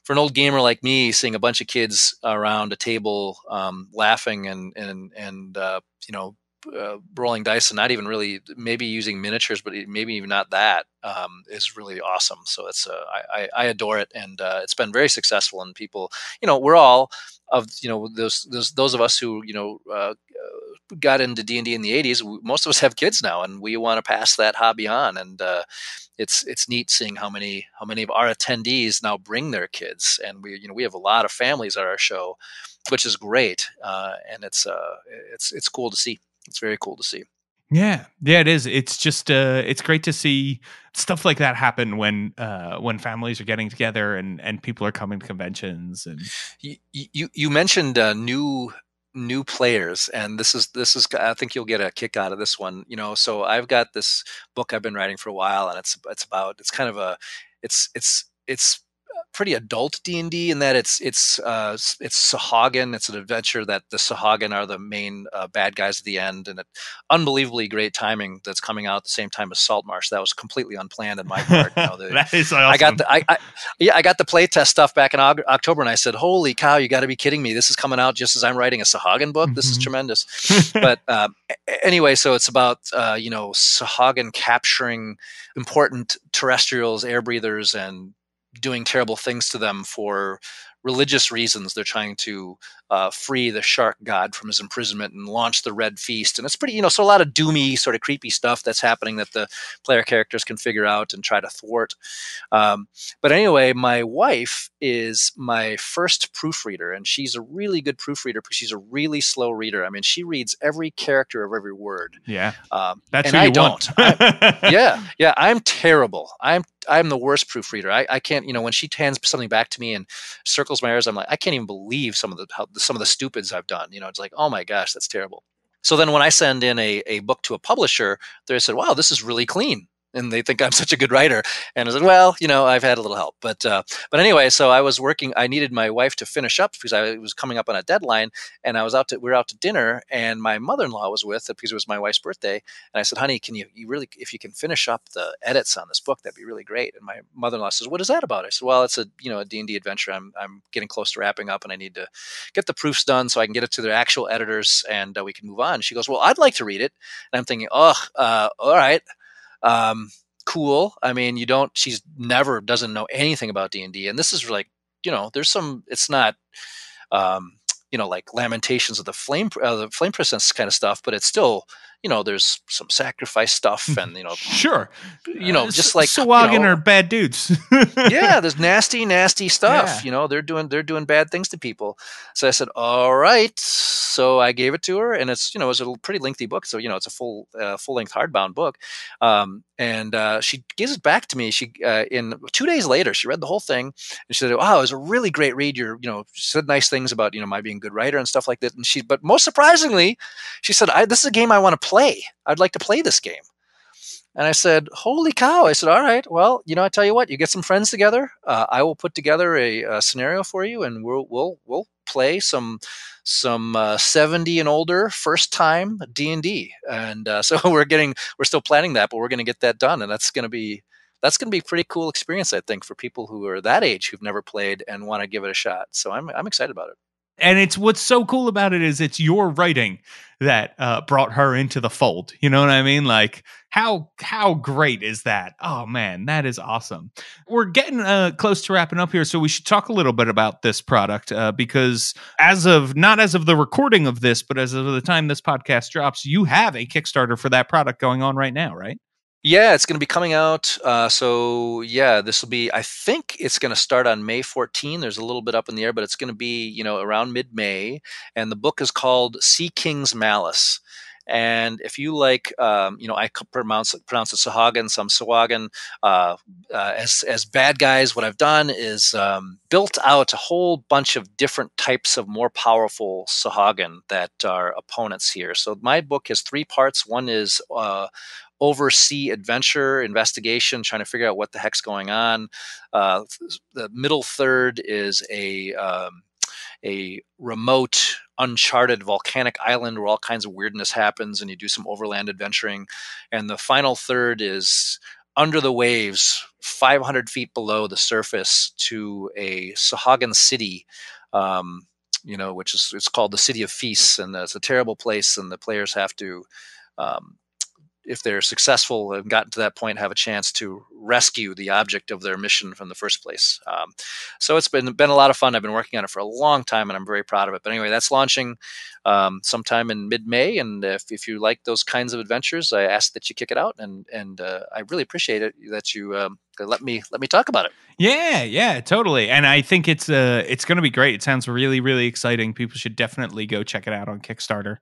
For an old gamer like me, seeing a bunch of kids around a table um, laughing and and and uh, you know uh, rolling dice and not even really maybe using miniatures, but maybe even not that um, is really awesome. So it's uh, I I adore it, and uh, it's been very successful. And people, you know, we're all of you know those those those of us who you know uh, got into D and D in the eighties. Most of us have kids now, and we want to pass that hobby on. And uh, It's it's neat seeing how many how many of our attendees now bring their kids, and we you know we have a lot of families at our show, which is great, uh, and it's uh it's it's cool to see. It's very cool to see. Yeah, yeah, it is. It's just uh, it's great to see stuff like that happen when uh, when families are getting together and and people are coming to conventions. And you you, you mentioned uh, new. new players. And this is, this is, I think you'll get a kick out of this one, you know, so I've got this book I've been writing for a while, and it's, it's about, it's kind of a, it's, it's, it's pretty adult D and D in that it's, it's, uh, it's Sahuagin. It's an adventure that the Sahuagin are the main uh, bad guys at the end. And it, unbelievably great timing that's coming out at the same time as Saltmarsh. That was completely unplanned in my part. You know, the, that is awesome. I got the, I, I, yeah, I got the playtest stuff back in October, and I said, holy cow, you got to be kidding me. This is coming out just as I'm writing a Sahuagin book. This is tremendous. But uh, anyway, so it's about, uh, you know, Sahuagin capturing important terrestrials, air breathers, and doing terrible things to them for religious reasons. They're trying to uh, free the shark god from his imprisonment and launch the red feast. And it's pretty, you know, so a lot of doomy sort of creepy stuff that's happening that the player characters can figure out and try to thwart. Um, but anyway, my wife is my first proofreader, and she's a really good proofreader because she's a really slow reader. I mean, she reads every character of every word. Yeah. Um, that's and I don't. I, yeah. Yeah. I'm terrible. I'm I'm the worst proofreader. I, I can't, you know, when she hands something back to me and circles my ears, I'm like, I can't even believe some of the, how, some of the stupids I've done. You know, it's like, oh my gosh, that's terrible. So then when I send in a, a book to a publisher, they said, wow, this is really clean. And they think I'm such a good writer. And I said, well, you know, I've had a little help. But uh, but anyway, so I was working. I needed my wife to finish up because I was coming up on a deadline. And I was out to, we were out to dinner. And my mother-in-law was with because it was my wife's birthday. And I said, honey, can you, you really, if you can finish up the edits on this book, that'd be really great. And my mother-in-law says, what is that about? I said, well, it's a, you know, a D and D adventure. I'm, I'm getting close to wrapping up, and I need to get the proofs done so I can get it to their actual editors, and uh, we can move on. She goes, well, I'd like to read it. And I'm thinking, oh, uh, all right. Um, cool. I mean, you don't, she's never, doesn't know anything about D and D. And this is like, you know, there's some, it's not, um, you know, like Lamentations of the Flame, uh, the Flame Princess kind of stuff, but it's still, you know, there's some sacrifice stuff and, you know, sure. You know, uh, just like Sahuagin you know, are bad dudes. Yeah. There's nasty, nasty stuff, yeah. You know, they're doing, they're doing bad things to people. So I said, all right. So I gave it to her, and it's, you know, it's a pretty lengthy book. So, you know, it's a full, uh, full length hardbound book. Um, and, uh, she gives it back to me. She, uh, in two days later, she read the whole thing, and she said, wow, it was a really great read. You're, you know, she said nice things about, you know, my being a good writer and stuff like that. And she, but most surprisingly, she said, I, this is a game I want to play. Play. I'd like to play this game. And I said, holy cow. I said, all right, well, you know, I tell you what, you get some friends together. Uh, I will put together a, a scenario for you, and we'll, we'll, we'll play some, some uh, seventy and older first time D and D. And uh, so we're getting, we're still planning that, but we're going to get that done. And that's going to be, that's going to be a pretty cool experience, I think, for people who are that age, who've never played and want to give it a shot. So I'm, I'm excited about it. And it's what's so cool about it is it's your writing that uh, brought her into the fold. You know what I mean? Like how how great is that? Oh, man, that is awesome. We're getting uh, close to wrapping up here. So we should talk a little bit about this product uh, because as of not as of the recording of this, but as of the time this podcast drops, you have a Kickstarter for that product going on right now, right? Yeah, it's going to be coming out. Uh, so yeah, this will be, I think it's going to start on May fourteenth. There's a little bit up in the air, but it's going to be, you know, around mid-May. And the book is called Sea King's Malice. And if you like, um, you know, I pronounce it, pronounce it Sahuagin, some Sahuagin, uh, uh, as, as bad guys, what I've done is um, built out a whole bunch of different types of more powerful Sahuagin that are opponents here. So my book has three parts. One is uh, oversee adventure, investigation, trying to figure out what the heck's going on. Uh, the middle third is a... Um, a remote, uncharted volcanic island where all kinds of weirdness happens and you do some overland adventuring. And the final third is under the waves, five hundred feet below the surface to a Sahuagin city, um, you know, which is, it's called the City of Feasts, and it's a terrible place, and the players have to, um, if they're successful and gotten to that point, have a chance to rescue the object of their mission from the first place. Um, so it's been, been a lot of fun. I've been working on it for a long time and I'm very proud of it. But anyway, that's launching um, sometime in mid-May. And if, if you like those kinds of adventures, I ask that you kick it out. And, and uh, I really appreciate it that you um, let me, let me talk about it. Yeah, yeah, totally. And I think it's, uh, it's going to be great. It sounds really, really exciting. People should definitely go check it out on Kickstarter.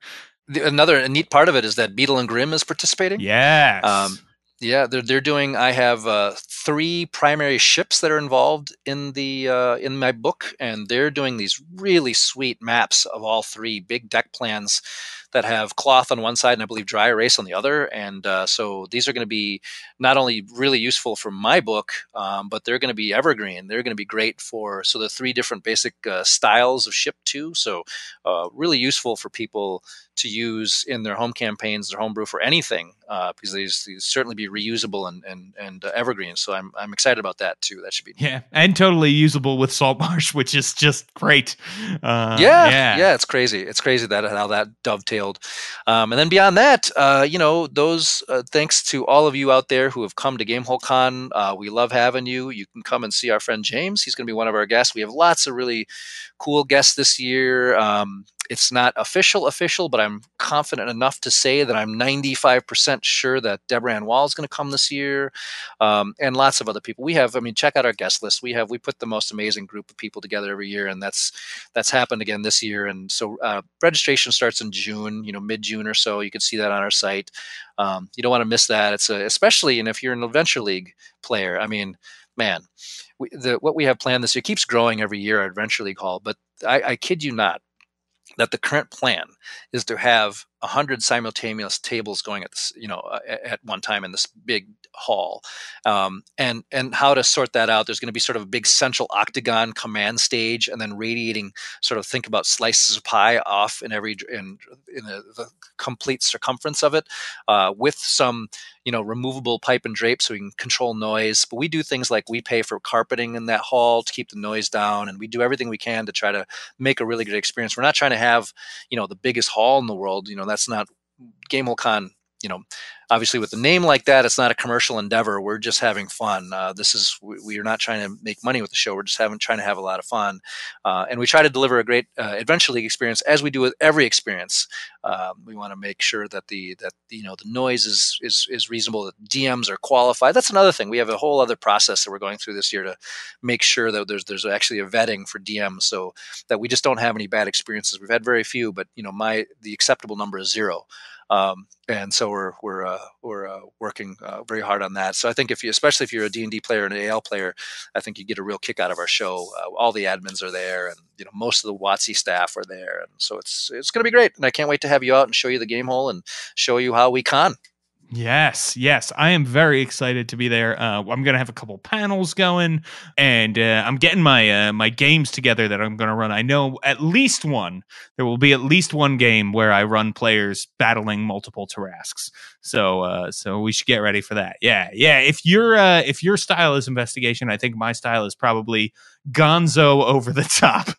The, another neat part of it is that Beetle and Grimm is participating. Yes. Um, yeah, they're they're doing. I have uh, three primary ships that are involved in the uh, in my book, and they're doing these really sweet maps of all three, big deck plans that have cloth on one side and I believe dry erase on the other. And uh, so these are going to be not only really useful for my book, um, but they're going to be evergreen. They're going to be great for, so the three different basic uh, styles of ship too. So uh, really useful for people to use in their home campaigns, their homebrew for anything, uh, because these, these certainly be reusable and, and, and uh, evergreen. So I'm, I'm excited about that too. That should be. Yeah. And totally usable with salt marsh, which is just great. Uh, yeah, yeah. Yeah. It's crazy. It's crazy that how that dovetails. Um, and then beyond that, uh, you know, those uh, thanks to all of you out there who have come to GameHoleCon. Uh, we love having you. You can come and see our friend James. He's going to be one of our guests. We have lots of really cool guests this year. Um, it's not official, official, but I'm confident enough to say that I'm ninety-five percent sure that Deborah Ann Wall is going to come this year, um, and lots of other people. We have, I mean, check out our guest list. We have, we put the most amazing group of people together every year, and that's that's happened again this year. And so uh, registration starts in June, you know, mid-June or so. You can see that on our site. Um, you don't want to miss that. It's a, especially, and if you're an Adventure League player, I mean, man, we, the, what we have planned this year keeps growing every year, our Adventure League Hall, but I, I kid you not, that the current plan is to have a hundred simultaneous tables going at this, you know, at one time in this big hall, um, and and how to sort that out. There's going to be sort of a big central octagon command stage, and then radiating sort of think about slices of pie off in every in in the, the complete circumference of it, uh, with some you know removable pipe and drape so we can control noise. But we do things like we pay for carpeting in that hall to keep the noise down, and we do everything we can to try to make a really good experience. We're not trying to have you know the biggest hall in the world. You know that's not GameHoleCon. You know, obviously with a name like that, it's not a commercial endeavor. We're just having fun. Uh, this is, we, we are not trying to make money with the show. We're just having, trying to have a lot of fun. Uh, and we try to deliver a great uh, Adventure League experience as we do with every experience. Uh, we want to make sure that the, that, you know, the noise is, is, is reasonable, that D Ms are qualified. That's another thing. We have a whole other process that we're going through this year to make sure that there's, there's actually a vetting for D Ms so that we just don't have any bad experiences. We've had very few, but you know, my, the acceptable number is zero. Um, and so we're, we're, uh, we're, uh, working, uh, very hard on that. So I think if you, especially if you're a D and D player and an A L player, I think you get a real kick out of our show. Uh, all the admins are there and, you know, most of the WotC staff are there. And so it's, it's going to be great. And I can't wait to have you out and show you the game hole and show you how we con. Yes, yes. I am very excited to be there. Uh, I'm going to have a couple panels going, and uh, I'm getting my uh, my games together that I'm going to run. I know at least one. There will be at least one game where I run players battling multiple Tarasks. So uh, so we should get ready for that. Yeah, yeah. If, you're, uh, if your style is investigation, I think my style is probably gonzo over the top.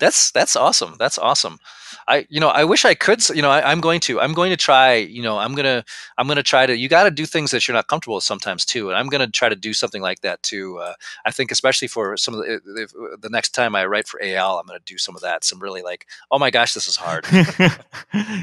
that's that's awesome. That's awesome. I, you know, I wish I could, you know, I, I'm going to, I'm going to try, you know, I'm going to, I'm going to try to, you got to do things that you're not comfortable with sometimes too. And I'm going to try to do something like that too. Uh, I think especially for some of the, if, the next time I write for A L, I'm going to do some of that. Some really like, oh my gosh, this is hard.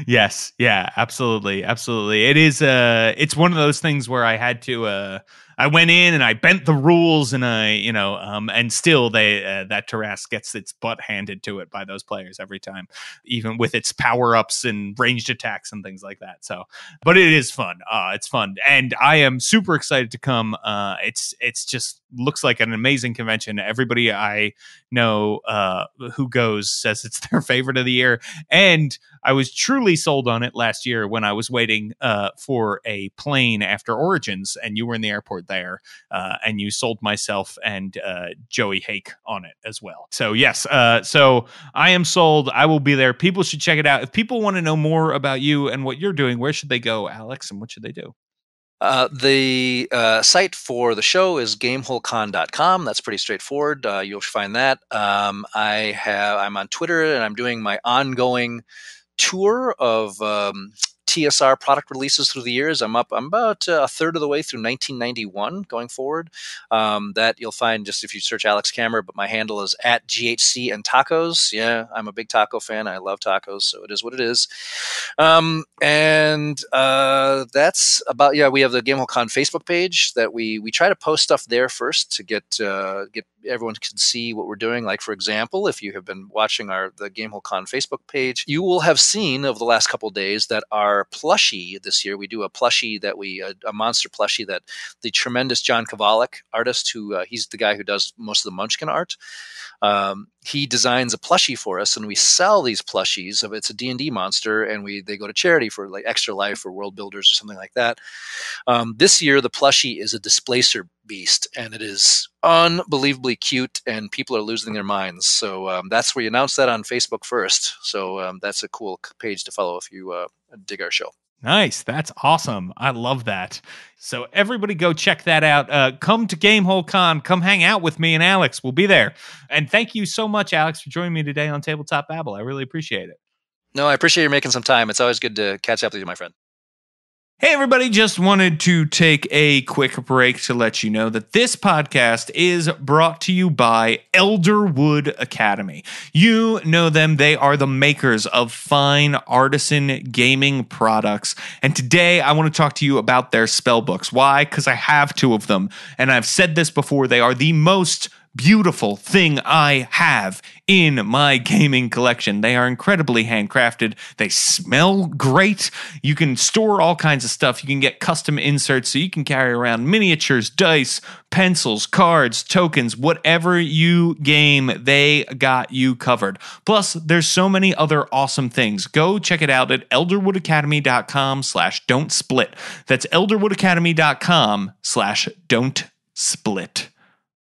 Yes. Yeah, absolutely. Absolutely. It is, uh, it's one of those things where I had to, uh, I went in and I bent the rules, and I, you know, um, and still they uh, that Tarrasque gets its butt handed to it by those players every time, even with its power ups and ranged attacks and things like that. So, but it is fun. Uh, it's fun, and I am super excited to come. Uh, it's it's just looks like an amazing convention. Everybody I know uh, who goes says it's their favorite of the year, and I was truly sold on it last year when I was waiting uh, for a plane after Origins, and you were in the airport there uh and you sold myself and uh Joey Hake on it as well. So yes, uh so I am sold. I will be there. People should check it out. If people want to know more about you and what you're doing, where should they go, Alex, and what should they do? Uh, the uh, site for the show is game hole con dot com. That's pretty straightforward. Uh, you'll find that. Um, I have I'm on Twitter, and I'm doing my ongoing tour of um T S R product releases through the years. I'm up, I'm about a third of the way through nineteen ninety-one going forward. Um, that you'll find just if you search Alex Kammer, but my handle is at G H C and tacos. Yeah, I'm a big taco fan. I love tacos, so it is what it is. Um, and uh, that's about, yeah, we have the GameHoleCon Facebook page that we, we try to post stuff there first to get, uh, get everyone can see what we're doing. Like, for example, if you have been watching our the GameHoleCon Facebook page, you will have seen over the last couple of days that our plushie this year, we do a plushie that we, a, a monster plushie that the tremendous John Kovalik artist, who uh, he's the guy who does most of the Munchkin art. Um, he designs a plushie for us, and we sell these plushies of it's a D and D monster, and we, they go to charity for like Extra Life or World Builders or something like that. Um, this year, the plushie is a displacer beast, and it is unbelievably cute, and people are losing their minds. So um, that's where you announce that on Facebook first. So um, that's a cool page to follow if you uh, dig our show. Nice. That's awesome. I love that. So everybody go check that out. Uh, come to GameHoleCon. Come hang out with me and Alex. We'll be there. And thank you so much, Alex, for joining me today on Tabletop Babble. I really appreciate it. No, I appreciate you making some time. It's always good to catch up with you, my friend. Hey everybody, just wanted to take a quick break to let you know that this podcast is brought to you by Elderwood Academy. You know them, they are the makers of fine artisan gaming products. And today I want to talk to you about their spellbooks. Why? Because I have two of them. And I've said this before, they are the most beautiful thing I have in my gaming collection. They are incredibly handcrafted. They smell great. You can store all kinds of stuff. You can get custom inserts, so you can carry around miniatures, dice, pencils, cards, tokens, whatever you game, they got you covered. Plus, there's so many other awesome things. Go check it out at elderwood academy dot com slash don't split. That's elderwood academy dot com slash don't split.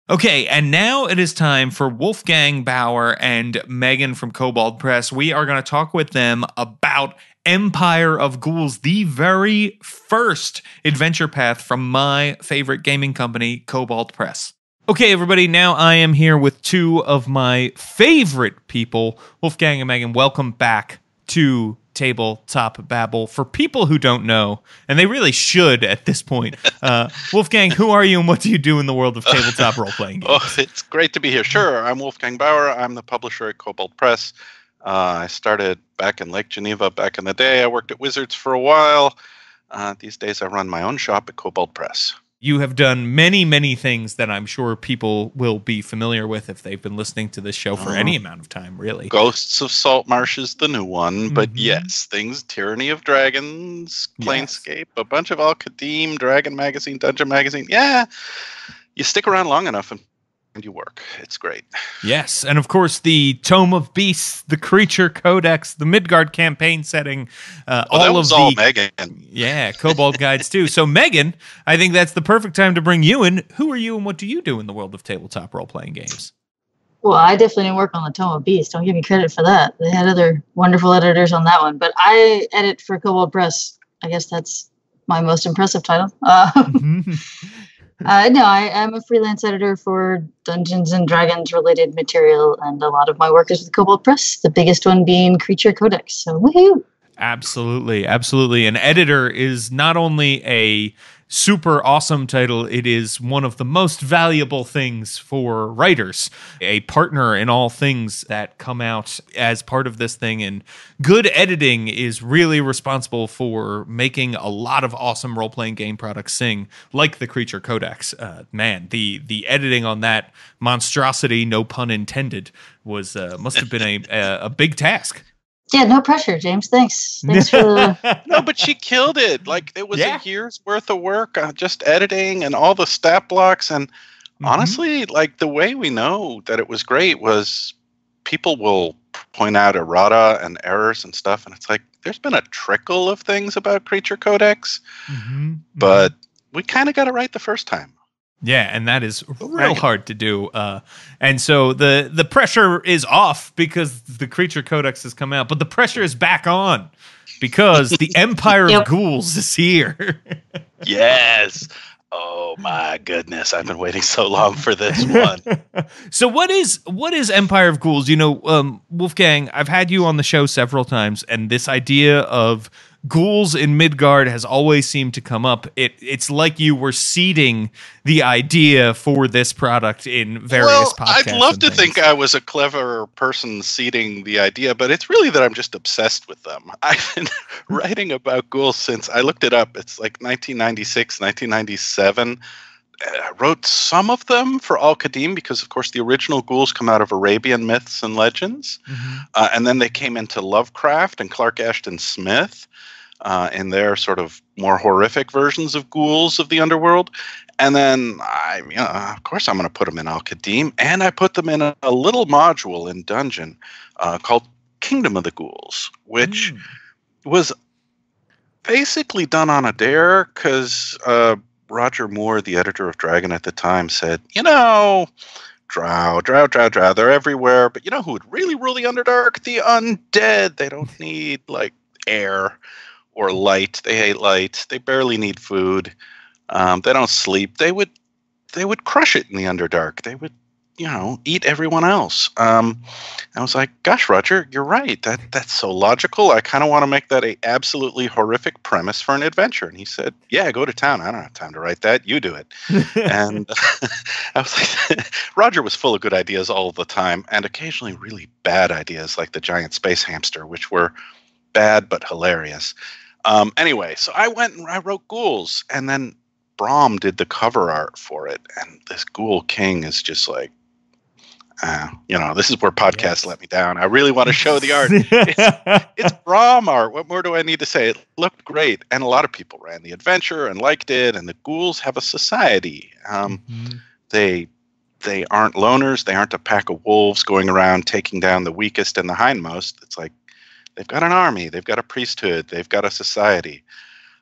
Okay, and now it is time for Wolfgang Baur and Meagan from Kobold Press. We are going to talk with them about Empire of Ghouls, the very first adventure path from my favorite gaming company, Kobold Press. Okay, everybody, now I am here with two of my favorite people, Wolfgang and Meagan. Welcome back to Tabletop Babble. For people who don't know, and they really should at this point, uh, Wolfgang, who are you and what do you do in the world of tabletop role-playing games? Oh, it's great to be here. Sure, I'm Wolfgang Baur. I'm the publisher at Kobold Press. Uh, I started back in Lake Geneva back in the day. I worked at Wizards for a while. Uh, these days I run my own shop at Kobold Press. You have done many, many things that I'm sure people will be familiar with if they've been listening to this show for uh, any amount of time, really. Ghosts of Salt Marsh is the new one, mm-hmm. But yes, things, Tyranny of Dragons, Planescape, yes. A bunch of Al-Qadim, Dragon Magazine, Dungeon Magazine. Yeah, you stick around long enough and you work. It's great. Yes, and of course the Tome of Beasts, the Creature Codex, the Midgard campaign setting, uh, well, all that was of all the Meagan. Yeah, Kobold guides too. So Meagan, I think that's the perfect time to bring you in. Who are you, and what do you do in the world of tabletop role-playing games? Well, I definitely didn't work on the Tome of Beasts. Don't give me credit for that. They had other wonderful editors on that one, but I edit for Kobold Press. I guess that's my most impressive title. Uh, Uh, no, I am a freelance editor for Dungeons and Dragons related material, and a lot of my work is with Kobold Press, the biggest one being Creature Codex. So, woohoo! Absolutely, absolutely. An editor is not only a super awesome title, it is one of the most valuable things for writers, a partner in all things that come out as part of this thing. And good editing is really responsible for making a lot of awesome role-playing game products sing, like the Creature Codex. Uh, man, the the editing on that monstrosity, no pun intended, was uh, must have been a, a, a big task. Yeah, no pressure, James. Thanks. Thanks for the... No, but she killed it. Like, it was yeah. a year's worth of work, uh, just editing and all the stat blocks. And mm-hmm. honestly, like, the way we know that it was great was people will point out errata and errors and stuff. And it's like, there's been a trickle of things about Creature Codex, mm-hmm. but we kind of got it right the first time. Yeah, and that is real hard to do. Uh, and so the, the pressure is off because the Creature Codex has come out, but the pressure is back on because the Empire yep. of Ghouls is here. Yes. Oh, my goodness. I've been waiting so long for this one. So what is what is Empire of Ghouls? You know, um, Wolfgang, I've had you on the show several times, and this idea of ghouls in Midgard has always seemed to come up. It it's like you were seeding the idea for this product in various well, podcasts. I'd love to things. think I was a clever person seeding the idea, but it's really that I'm just obsessed with them. I've been writing about ghouls since I looked it up. It's like nineteen ninety-six, nineteen ninety-seven. I wrote some of them for Al-Qadim because, of course, the original ghouls come out of Arabian myths and legends. Mm-hmm. Uh, and then they came into Lovecraft and Clark Ashton Smith. Uh, in their sort of more horrific versions of ghouls of the underworld. And then, I, you know, of course, I'm going to put them in Al-Qadim. And I put them in a, a little module in Dungeon uh, called Kingdom of the Ghouls, which mm. was basically done on a dare because uh, Roger Moore, the editor of Dragon at the time, said, you know, drow, drow, drow, drow, they're everywhere. But you know who would really rule the Underdark? The undead. They don't need, like, air. Or light. They hate light. They barely need food. Um, they don't sleep. They would, they would crush it in the Underdark. They would, you know, eat everyone else. Um, I was like, gosh, Roger, you're right. That that's so logical. I kind of want to make that a absolutely horrific premise for an adventure. And he said, yeah, go to town. I don't have time to write that. You do it. And I was like, Roger was full of good ideas all the time, and occasionally really bad ideas, like the giant space hamster, which were bad but hilarious. Um, anyway, so I went and I wrote Ghouls, and then Brahm did the cover art for it. And this Ghoul King is just like, uh, you know, this is where podcasts yes. let me down. I really want to show the art. it's, it's Brahm art. What more do I need to say? It looked great. And a lot of people ran the adventure and liked it. And the ghouls have a society. Um, mm-hmm. They they aren't loners. They aren't a pack of wolves going around taking down the weakest and the hindmost. It's like, they've got an army, they've got a priesthood, they've got a society.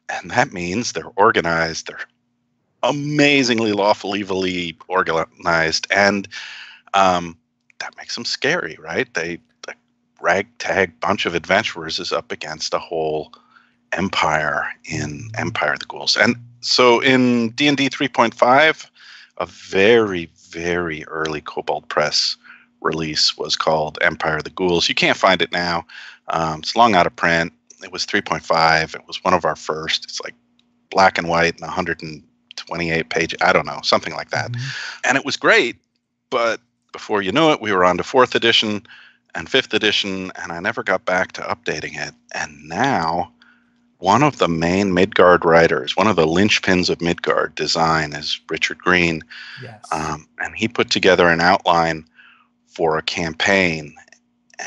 And that means they're organized, they're amazingly lawful evilly organized, and um, that makes them scary, right? They, the ragtag bunch of adventurers is up against a whole empire in Empire of the Ghouls. And so in D and D three point five, a very, very early Kobold Press release was called Empire of the Ghouls. You can't find it now. Um, it's long out of print. It was three point five. It was one of our first. It's like black and white and one hundred twenty-eight pages. I don't know, something like that. Mm-hmm. And it was great. But before you knew it, we were on to fourth edition and fifth edition, and I never got back to updating it. And now one of the main Midgard writers, one of the linchpins of Midgard design is Richard Green. Yes. Um, and he put together an outline for a campaign.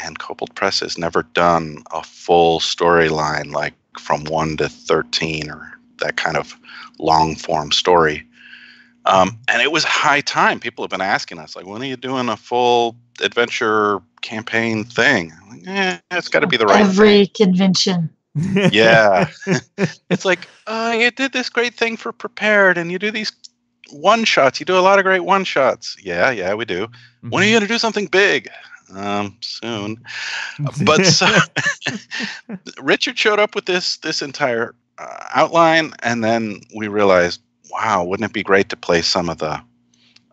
And Kobold Press has never done a full storyline, like from one to thirteen or that kind of long form story. Um, and it was high time. People have been asking us, like, when are you doing a full adventure campaign thing? I'm like, eh, it's got to be the right Every thing. Convention. Yeah. It's like, oh, you did this great thing for Prepared, and you do these one-shots. You do a lot of great one-shots. Yeah, yeah, we do. Mm-hmm. When are you going to do something big? Um, soon. But so, Richard showed up with this, this entire uh, outline, and then we realized, wow, wouldn't it be great to play some of the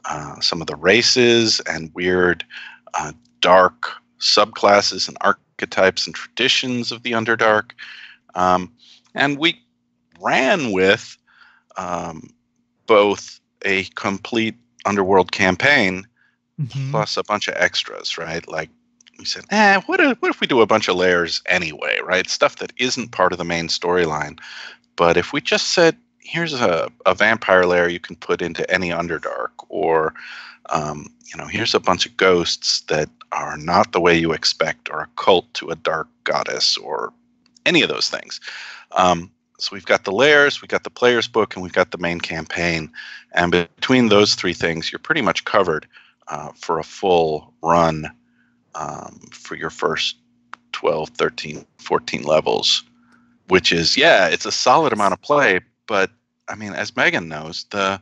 uh, some of the races and weird, uh, dark subclasses and archetypes and traditions of the Underdark? Um, and we ran with um, both a complete Underworld campaign mm-hmm. plus a bunch of extras, right? Like we said, eh, what if, what if we do a bunch of layers anyway, right? Stuff that isn't part of the main storyline. But if we just said, here's a, a vampire lair you can put into any Underdark, or, um, you know, here's a bunch of ghosts that are not the way you expect, or a cult to a dark goddess, or any of those things. Um, so we've got the lairs, we've got the player's book, and we've got the main campaign. And between those three things, you're pretty much covered uh, for a full run um, for your first twelve, thirteen, fourteen levels, which is, yeah, it's a solid amount of play. But, I mean, as Meagan knows, the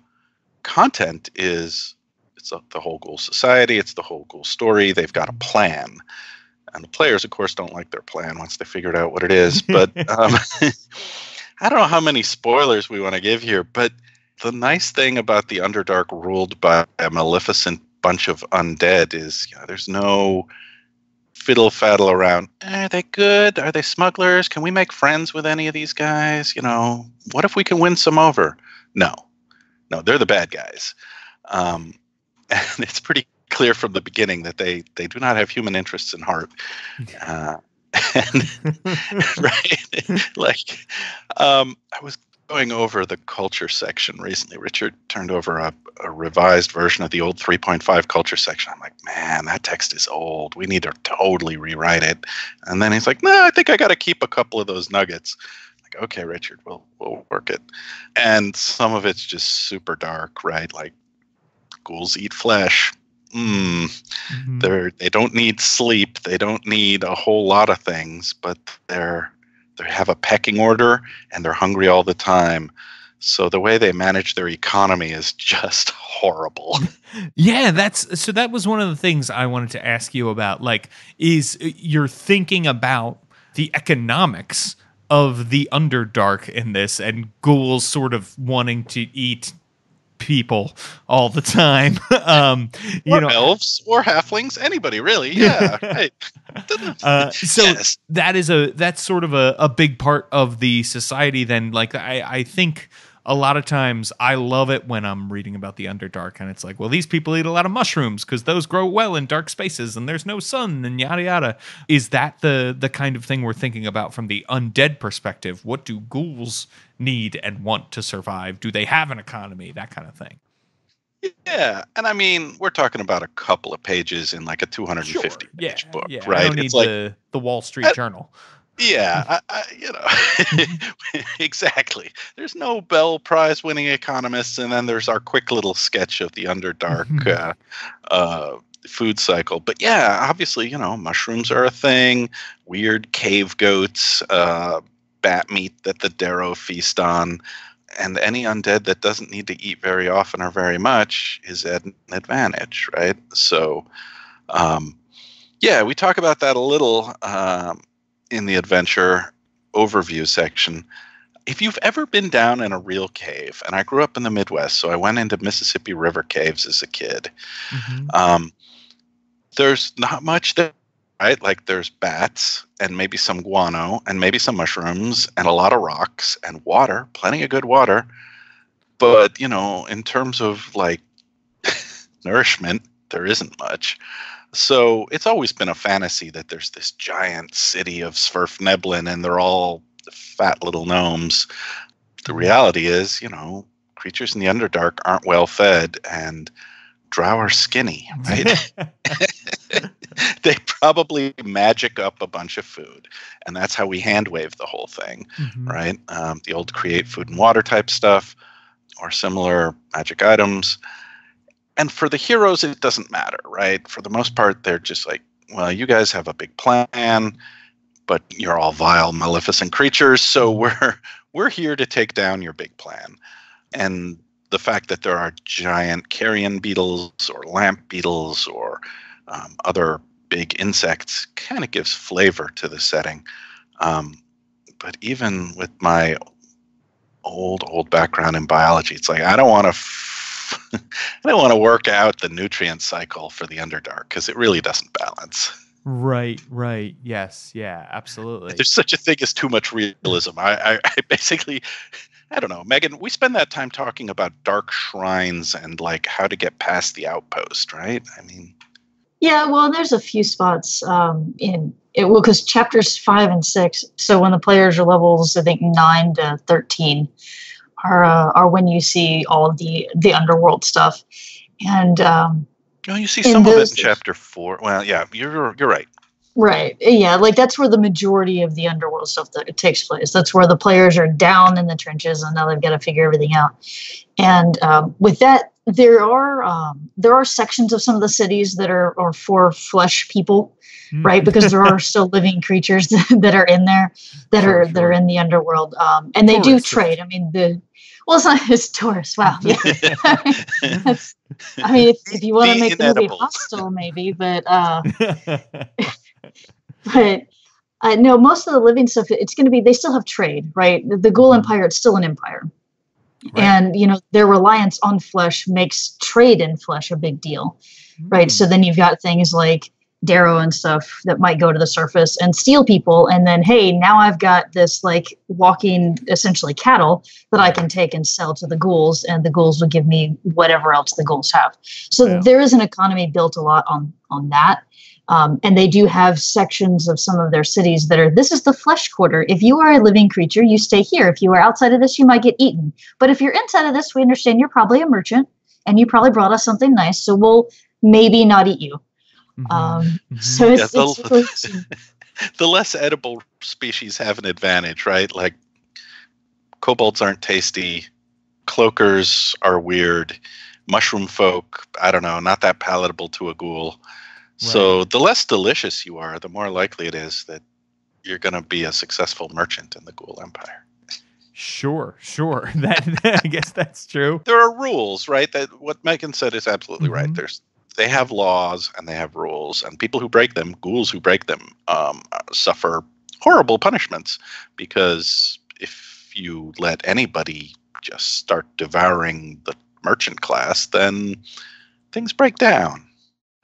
content is, it's the whole Ghoul Society, it's the whole Ghoul story, they've got a plan. And the players, of course, don't like their plan once they figured out what it is. But um, I don't know how many spoilers we want to give here, but the nice thing about the Underdark ruled by a maleficent bunch of undead is, you know, there's no fiddle-faddle around. Are they good? Are they smugglers? Can we make friends with any of these guys? You know, what if we can win some over? No. No, they're the bad guys. Um, and it's pretty clear from the beginning that they, they do not have human interests in heart. Uh, and, right? Like, um, I was going over the culture section recently. Richard turned over a, a revised version of the old three point five culture section. I'm like, man, that text is old. We need to totally rewrite it. And then he's like, no, I think I got to keep a couple of those nuggets. I'm like, okay, Richard, we'll we'll work it. And some of it's just super dark, right? Like, ghouls eat flesh. Mm. Mm-hmm. They're they don't need sleep. They don't need a whole lot of things, but they're they have a pecking order, and they're hungry all the time. So the way they manage their economy is just horrible. Yeah, that's so that was one of the things I wanted to ask you about. Like, is you're thinking about the economics of the Underdark in this, and ghouls sort of wanting to eat people all the time, um you or know elves or halflings, anybody really. Yeah. Right. uh, so yes. that is a that's sort of a, a big part of the society then. Like, i i think a lot of times I love it when I'm reading about the Underdark and it's like, well, these people eat a lot of mushrooms because those grow well in dark spaces and there's no sun and yada yada. Is that the the kind of thing we're thinking about from the undead perspective? What do ghouls need and want to survive? Do they have an economy? That kind of thing. Yeah. And I mean, we're talking about a couple of pages in like a two hundred fifty sure. yeah, page book, yeah. right? I don't need it's like the, the Wall Street I, Journal. Yeah, I, I, you know, exactly. There's no Nobel Prize-winning economists, and then there's our quick little sketch of the Underdark uh, uh, food cycle. But yeah, obviously, you know, mushrooms are a thing, weird cave goats, uh, bat meat that the Darrow feast on, and any undead that doesn't need to eat very often or very much is at an advantage, right? So, um, yeah, we talk about that a little um, in the adventure overview section. If you've ever been down in a real cave, and I grew up in the Midwest, so I went into Mississippi River caves as a kid. Mm-hmm. Um, there's not much there, right? Like, there's bats and maybe some guano and maybe some mushrooms and a lot of rocks and water, plenty of good water. But, you know, in terms of like nourishment, there isn't much. So it's always been a fantasy that there's this giant city of Sverfneblin and they're all fat little gnomes. The reality is, you know, creatures in the Underdark aren't well fed and drow are skinny, right? They probably magic up a bunch of food. And that's how we hand wave the whole thing, mm-hmm. right? Um, the old create food and water type stuff. or similar magic items. And for the heroes, it doesn't matter, right? For the most part, they're just like, well, you guys have a big plan, but you're all vile, maleficent creatures, so we're we're here to take down your big plan. And the fact that there are giant carrion beetles or lamp beetles or um, other big insects kind of gives flavor to the setting. Um, but even with my old, old background in biology, it's like I don't want to f- I don't want to work out the nutrient cycle for the Underdark because it really doesn't balance. Right, right. Yes, yeah, absolutely. There's such a thing as too much realism. I, I, I basically, I don't know, Meagan, we spend that time talking about dark shrines and like how to get past the outpost, right? I mean... Yeah, well, there's a few spots um, in it. Well, because chapters five and six, so when the players are levels, I think nine to thirteen, are uh, are when you see all of the the underworld stuff, and um, oh, you see some those, of it in chapter four. Well, yeah, you're you're right. Right, yeah, like that's where the majority of the underworld stuff that it takes place. That's where the players are down in the trenches, and now they've got to figure everything out. And um, with that. There are um, there are sections of some of the cities that are, are for flesh people, right? Because there are still living creatures that are in there, that are that are in the underworld, um, and they do trade. I mean, the well, it's not it's tourists. Wow, yeah. I mean, that's, I mean if, if you want to make the movie hostile, maybe, but uh, but. Uh, no, most of the living stuff. It's going to be they still have trade, right? The, the Ghoul Empire. It's still an empire. Right. And, you know, their reliance on flesh makes trade in flesh a big deal, right? Mm. So then you've got things like Darrow and stuff that might go to the surface and steal people. And then, hey, now I've got this, like, walking, essentially cattle that I can take and sell to the ghouls. And the ghouls will give me whatever else the ghouls have. So yeah. There is an economy built a lot on, on that. Um, and they do have sections of some of their cities that are, this is the flesh quarter. If you are a living creature, you stay here. If you are outside of this, you might get eaten. But if you're inside of this, we understand you're probably a merchant and you probably brought us something nice. So we'll maybe not eat you. Mm-hmm. Um, so it's, yeah, the, it's the less edible species have an advantage, right? Like kobolds aren't tasty. Cloakers are weird. Mushroom folk, I don't know, not that palatable to a ghoul. Right. So the less delicious you are, the more likely it is that you're going to be a successful merchant in the Ghoul Empire. Sure, sure. That I guess that's true. There are rules, right? That what Meagan said is absolutely mm-hmm. right. There's they have laws and they have rules, and people who break them, ghouls who break them, um, suffer horrible punishments because if you let anybody just start devouring the merchant class, then things break down.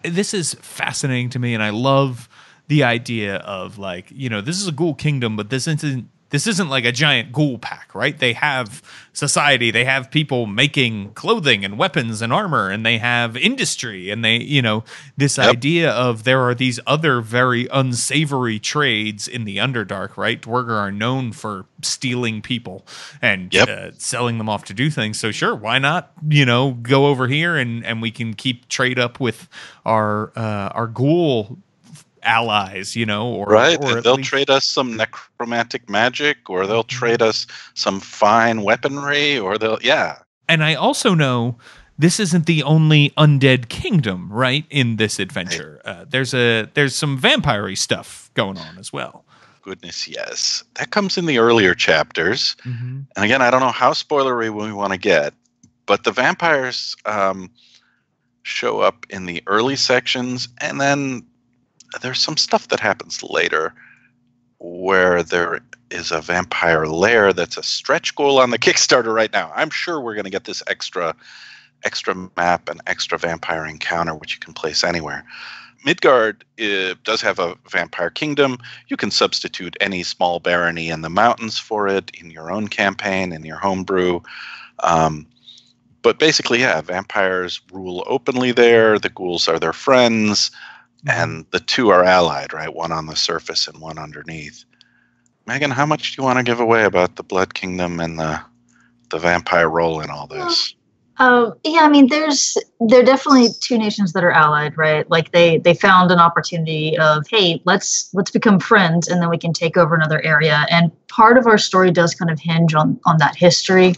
This is fascinating to me, and I love the idea of, like, you know, this is a ghoul kingdom, but this isn't this isn't like a giant ghoul pack, right? They have society, they have people making clothing and weapons and armor, and they have industry, and they, you know, this yep. idea of there are these other very unsavory trades in the Underdark, right? Dwarger are known for stealing people and yep. uh, selling them off to do things. So sure, why not, you know, go over here and, and we can keep trade up with our uh, our ghoul allies, you know, or right, or they'll least... trade us some necromantic magic, or they'll trade us some fine weaponry, or they'll yeah. And I also know this isn't the only undead kingdom, right? In this adventure, uh, there's a there's some vampire-y stuff going on as well. Goodness, yes, that comes in the earlier chapters. Mm-hmm. And again, I don't know how spoilery we want to get, but the vampires um, show up in the early sections, and then. There's some stuff that happens later where there is a vampire lair that's a stretch goal on the Kickstarter right now. I'm sure we're going to get this extra extra map and extra vampire encounter, which you can place anywhere. Midgard uh, does have a vampire kingdom. You can substitute any small barony in the mountains for it in your own campaign, in your homebrew. Um, but basically, yeah, vampires rule openly there. The ghouls are their friends. And the two are allied, right? One on the surface and one underneath. Meagan, how much do you want to give away about the Blood Kingdom and the the vampire role in all this? Uh, uh, yeah, I mean, there's there are definitely two nations that are allied, right? Like they they found an opportunity of, hey, let's let's become friends, and then we can take over another area. And part of our story does kind of hinge on on that history.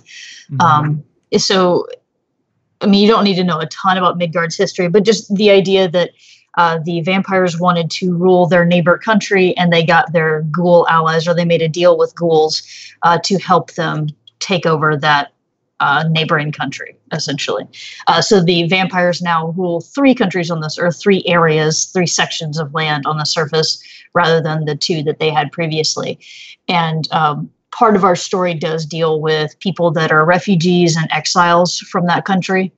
Mm-hmm. Um, so, I mean, you don't need to know a ton about Midgard's history, but just the idea that uh, the vampires wanted to rule their neighbor country, and they got their ghoul allies, or they made a deal with ghouls uh, to help them take over that Uh, neighboring country, essentially. Uh, so the vampires now rule three countries on this earth, three areas, three sections of land on the surface, rather than the two that they had previously. And um, part of our story does deal with people that are refugees and exiles from that country.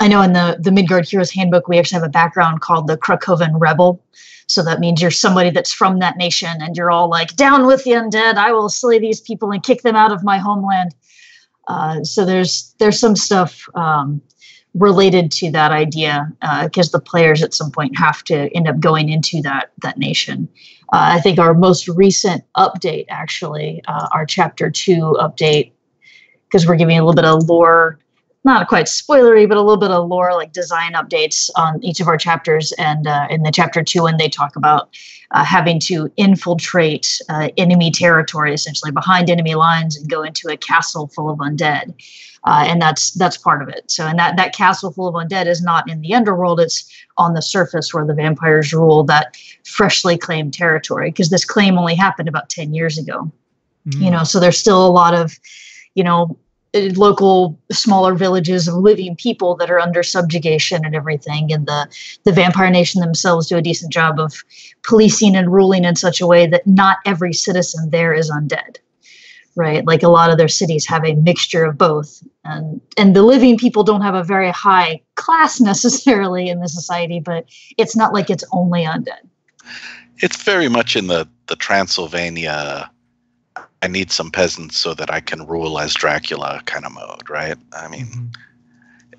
I know in the, the Midgard Heroes Handbook, we actually have a background called the Krakowan Rebel. So that means you're somebody that's from that nation, and you're all like, down with the undead, I will slay these people and kick them out of my homeland. Uh, so there's there's some stuff um, related to that idea, because uh, the players at some point have to end up going into that that nation. Uh, I think our most recent update, actually, uh, our Chapter two update, because we're giving a little bit of lore, not quite spoilery, but a little bit of lore, like design updates on each of our chapters. And uh, in the Chapter two, and they talk about uh, having to infiltrate uh, enemy territory, essentially behind enemy lines, and go into a castle full of undead. Uh, and that's that's part of it. So, and that, that castle full of undead is not in the underworld. It's on the surface where the vampires rule that freshly claimed territory, because this claim only happened about ten years ago. Mm-hmm. You know, so there's still a lot of, you know, local smaller villages of living people that are under subjugation and everything. And the, the vampire nation themselves do a decent job of policing and ruling in such a way that not every citizen there is undead, right? Like a lot of their cities have a mixture of both. And, and the living people don't have a very high class necessarily in the society, but it's not like it's only undead. It's very much in the, the Transylvania, I need some peasants so that I can rule as Dracula kind of mode, right? I mean, mm-hmm.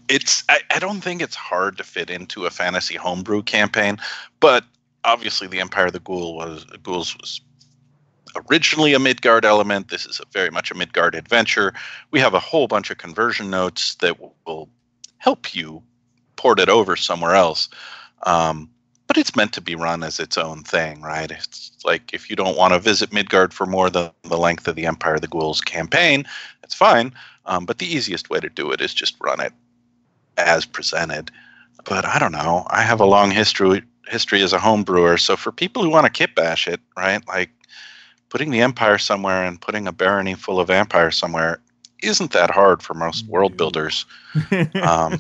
it's I, I don't think it's hard to fit into a fantasy homebrew campaign, but obviously the Empire of the Ghoul was, Ghouls was originally a Midgard element. This is a very much a Midgard adventure. We have a whole bunch of conversion notes that will, will help you port it over somewhere else. Um, But it's meant to be run as its own thing, right? It's like, if you don't want to visit Midgard for more than the length of the Empire of the Ghouls campaign, that's fine. Um, but the easiest way to do it is just run it as presented. But I don't know. I have a long history history as a home brewer. So for people who want to kitbash it, right, like putting the Empire somewhere and putting a barony full of vampires somewhere isn't that hard for most world builders. um,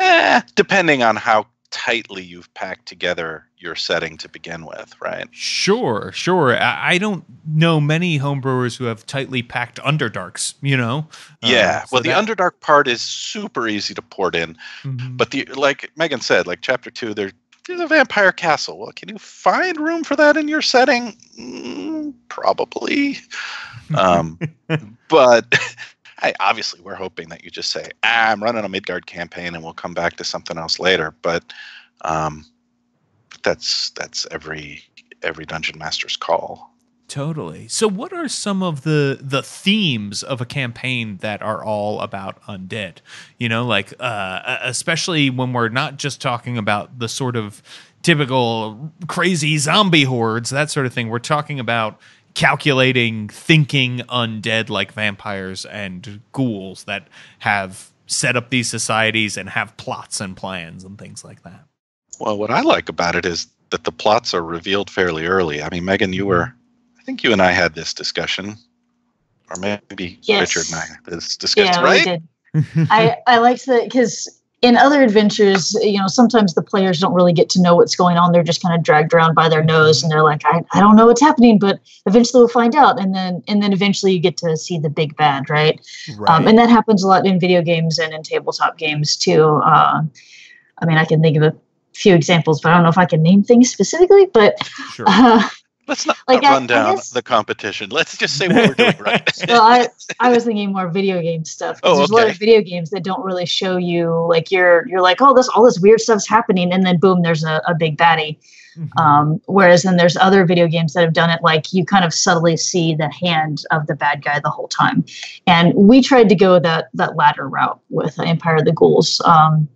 eh, depending on how tightly you've packed together your setting to begin with, right? Sure, sure. I, I don't know many homebrewers who have tightly packed Underdarks, you know? Yeah, uh, well, so the that... Underdark part is super easy to port in. Mm-hmm. But the like Meagan said, like Chapter two, there, there's a vampire castle. Well, can you find room for that in your setting? Mm, probably. um, but... I, obviously, we're hoping that you just say, ah, I'm running a Midgard campaign and we'll come back to something else later. But um, that's that's every every Dungeon Master's call. Totally. So what are some of the, the themes of a campaign that are all about undead? You know, like uh, especially when we're not just talking about the sort of typical crazy zombie hordes, that sort of thing. We're talking about calculating, thinking undead like vampires and ghouls that have set up these societies and have plots and plans and things like that. Well, what I like about it is that the plots are revealed fairly early. I mean, Meagan, you were, I think you and I had this discussion, or maybe yes. Richard and I had this discussion, yeah, right? We did. I, I liked that because in other adventures, you know, sometimes the players don't really get to know what's going on. They're just kind of dragged around by their nose, and they're like, I, I don't know what's happening, but eventually we'll find out. And then and then eventually you get to see the big bad, right? Right. Um, and that happens a lot in video games and in tabletop games, too. Uh, I mean, I can think of a few examples, but I don't know if I can name things specifically. But sure. uh, Let's not, like not I, run down guess, the competition. Let's just say what we're doing, right? Well, I, I was thinking more video game stuff. Oh, there's okay. a lot of video games that don't really show you, like you're you're like, oh, this all this weird stuff's happening, and then boom, there's a, a big baddie. Mm-hmm. Um, whereas then there's other video games that have done it, like you kind of subtly see the hand of the bad guy the whole time. And we tried to go that that latter route with Empire of the Ghouls. Um,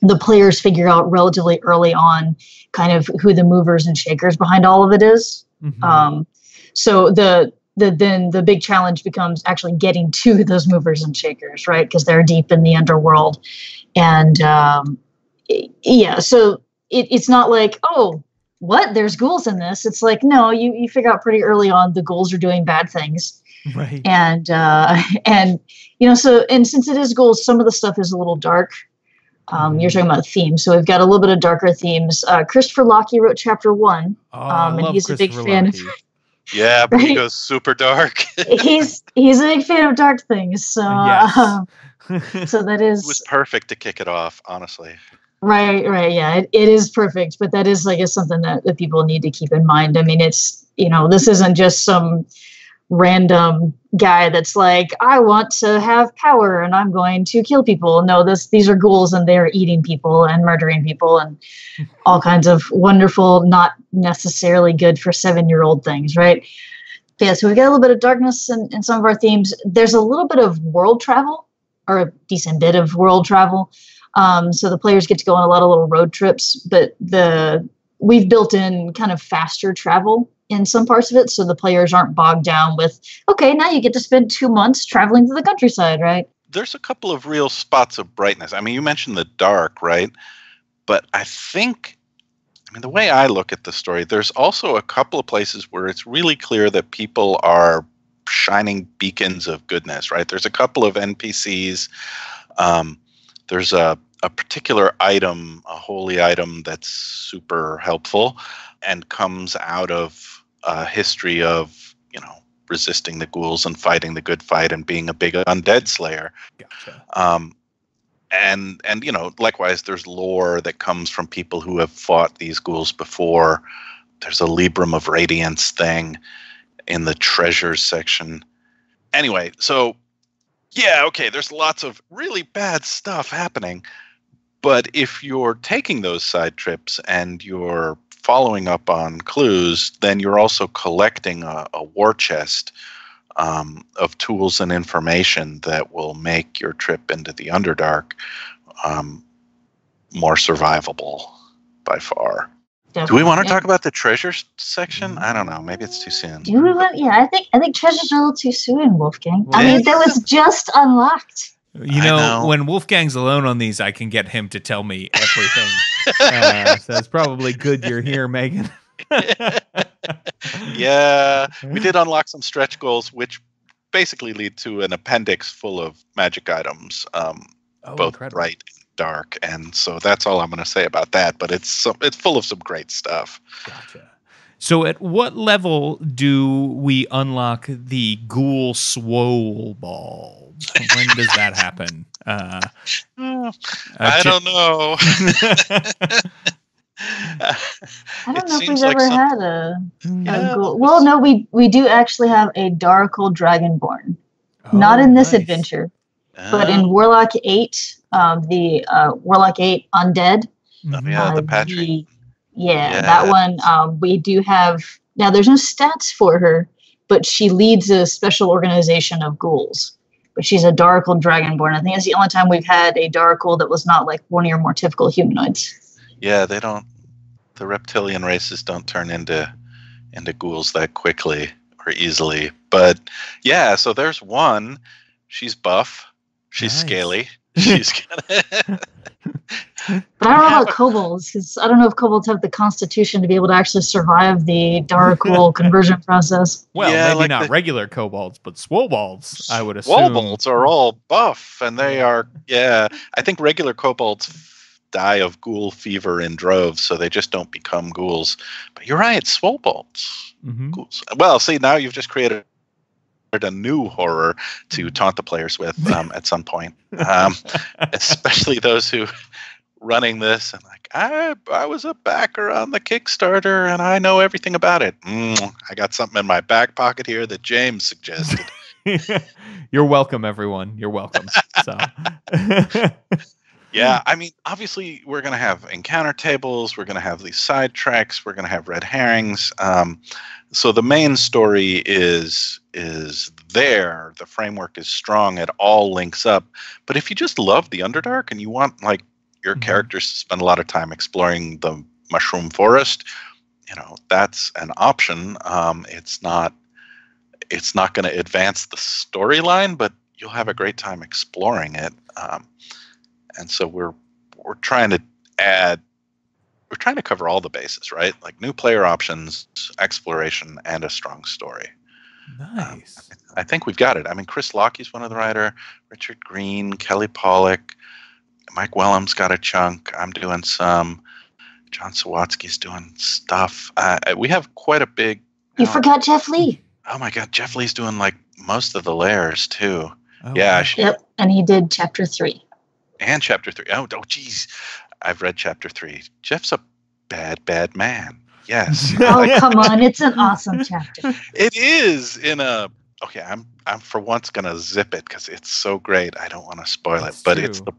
the players figure out relatively early on kind of who the movers and shakers behind all of it is. Mm-hmm. Um, so the the, then the big challenge becomes actually getting to those movers and shakers, right? Because they're deep in the underworld. And um, yeah, so it, it's not like, oh, what? There's ghouls in this. It's like, no, you, you figure out pretty early on the ghouls are doing bad things. Right. And, uh, and you know, so, and since it is ghouls, some of the stuff is a little dark. Um, you're talking about themes. So we've got a little bit of darker themes. Uh, Christopher Lockie wrote chapter one. Oh, um, and he's a big fan of, yeah, but right? He goes super dark. he's, he's a big fan of dark things. So, yes. um, so that is, it was perfect to kick it off, honestly. Right. Right. Yeah. It, it is perfect, but that is, I guess, something that, that people need to keep in mind. I mean, it's, you know, this isn't just some random guy that's like, I want to have power and I'm going to kill people. No, this these are ghouls and they're eating people and murdering people and all kinds of wonderful, not necessarily good for seven-year-old things, right? Yeah, so we got a little bit of darkness in, in some of our themes. There's a little bit of world travel, or a decent bit of world travel. Um, so the players get to go on a lot of little road trips, but the we've built in kind of faster travel in some parts of it, so the players aren't bogged down with, okay, now you get to spend two months traveling to the countryside, right? There's a couple of real spots of brightness. I mean, you mentioned the dark, right? But I think, I mean, the way I look at the story, there's also a couple of places where it's really clear that people are shining beacons of goodness, right? There's a couple of N P Cs. Um, there's a, a particular item, a holy item that's super helpful and comes out of a history of, you know, resisting the ghouls and fighting the good fight and being a big undead slayer. Gotcha. Um, and, and you know, likewise, there's lore that comes from people who have fought these ghouls before. There's a Librum of Radiance thing in the treasures section. Anyway, so, yeah, okay, there's lots of really bad stuff happening. But if you're taking those side trips and you're following up on clues, then you're also collecting a, a war chest um, of tools and information that will make your trip into the Underdark um, more survivable by far. Definitely. Do we want to yeah. talk about the treasure section? I don't know. Maybe it's too soon. Do we want, yeah, I think I think treasure's a little too soon, Wolfgang. Yeah. I mean, that was just unlocked. You know, know, when Wolfgang's alone on these, I can get him to tell me everything. uh, so it's probably good you're here, Meagan. Yeah, we did unlock some stretch goals, which basically lead to an appendix full of magic items, um, oh, both incredible. Bright and dark. And so that's all I'm going to say about that. But it's some, it's full of some great stuff. Gotcha. So at what level do we unlock the ghoul swole ball? When does that happen? Uh, uh, I don't know. I don't know if we've like ever some... had a, yeah. a ghoul. Well, no, we we do actually have a Darakul Dragonborn. Oh, Not in this nice. adventure, uh, but in Warlock eight, um, the uh, Warlock eight Undead. Oh, yeah, uh, the Patrick. The, Yeah, yeah, that one, um, we do have, now there's no stats for her, but she leads a special organization of ghouls. But she's a Darakul Dragonborn. I think it's the only time we've had a Darakul that was not like one of your more typical humanoids. Yeah, they don't, the reptilian races don't turn into into ghouls that quickly or easily. But yeah, so there's one, she's buff, she's nice. Scaly. She's gonna but I don't know about kobolds, because I don't know if kobolds have the constitution to be able to actually survive the Darakul conversion process. Well, yeah, maybe like not the... regular kobolds, but swobolds, I would assume. Swobolds are all buff, and they are, yeah. I think regular kobolds die of ghoul fever in droves, so they just don't become ghouls. But you're right, swobolds. Mm-hmm. Ghouls. Well, see, now you've just created a new horror to taunt the players with um, at some point, um, especially those who running this and like, I I was a backer on the Kickstarter and I know everything about it. Mm, I got something in my back pocket here that James suggested. You're welcome, everyone. You're welcome. So, yeah, I mean, obviously we're going to have encounter tables. We're going to have these side tracks. We're going to have red herrings. Um, so the main story is is there. The framework is strong. It all links up. But if you just love the Underdark and you want like your mm-hmm. characters to spend a lot of time exploring the mushroom forest, you know, that's an option. Um, it's not it's not going to advance the storyline, but you'll have a great time exploring it. Um, and so we're we're trying to add, we're trying to cover all the bases, right? Like new player options, exploration, and a strong story. Nice. Um, I think we've got it. I mean, Chris Lockie's one of the writer, Richard Green, Kelly Pollock, Mike Wellham's got a chunk. I'm doing some. John Sawatsky's doing stuff. Uh, we have quite a big. You um, forgot Jeff Lee. Oh my God, Jeff Lee's doing like most of the layers too. Oh, yeah. Wow. She, yep, and he did chapter three. And chapter three. Oh, oh, geez, I've read chapter three. Jeff's a bad, bad man. Yes. Oh, like, come on! It's an awesome chapter. It is in a. Okay, I'm. I'm for once gonna zip it because it's so great. I don't want to spoil That's it, but true. It's the.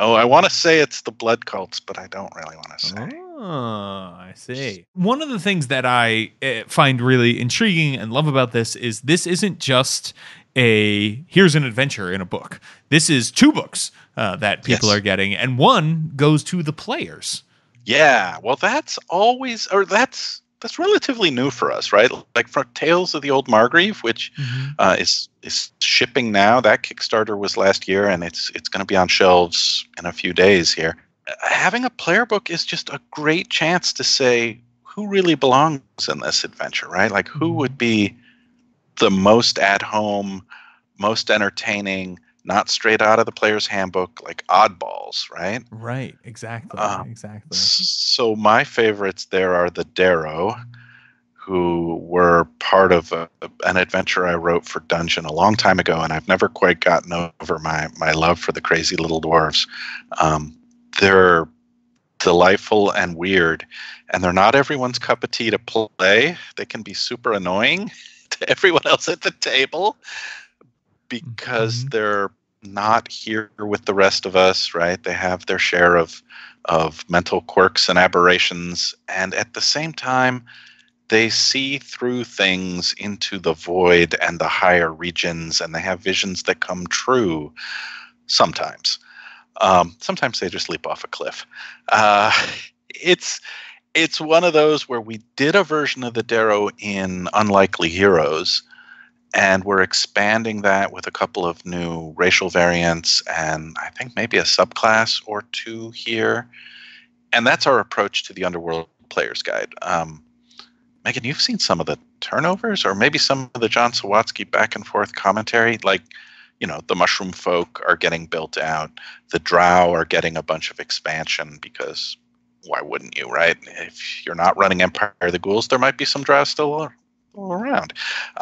Oh, I want to say it's the blood cults, but I don't really want to say. Oh, I see. One of the things that I find really intriguing and love about this is this isn't just a, here's an adventure in a book. This is two books uh, that people yes. are getting, and one goes to the players. Yeah, well, that's always, or that's, that's relatively new for us, right? Like for Tales of the Old Margrave, which mm-hmm. uh, is is shipping now. That Kickstarter was last year, and it's it's going to be on shelves in a few days here. Uh, having a player book is just a great chance to say who really belongs in this adventure, right? Like who would be the most at home, most entertaining, not straight out of the player's handbook, like oddballs, right? Right, exactly, um, exactly. So my favorites there are the Darrow, who were part of a, an adventure I wrote for Dungeon a long time ago, and I've never quite gotten over my, my love for the crazy little dwarves. Um, they're delightful and weird, and they're not everyone's cup of tea to play. They can be super annoying to everyone else at the table because mm-hmm. they're not here with the rest of us, right? They have their share of of mental quirks and aberrations, and at the same time they see through things into the void and the higher regions, and they have visions that come true sometimes. Um, sometimes they just leap off a cliff. Uh, it's it's one of those where we did a version of the Darrow in Unlikely Heroes, and we're expanding that with a couple of new racial variants and I think maybe a subclass or two here. And that's our approach to the Underworld Player's Guide. Um, Meagan, you've seen some of the turnovers or maybe some of the John Sawatsky back and forth commentary. Like, you know, the Mushroom Folk are getting built out. The Drow are getting a bunch of expansion because why wouldn't you, right? If you're not running Empire of the Ghouls, there might be some Drow still around.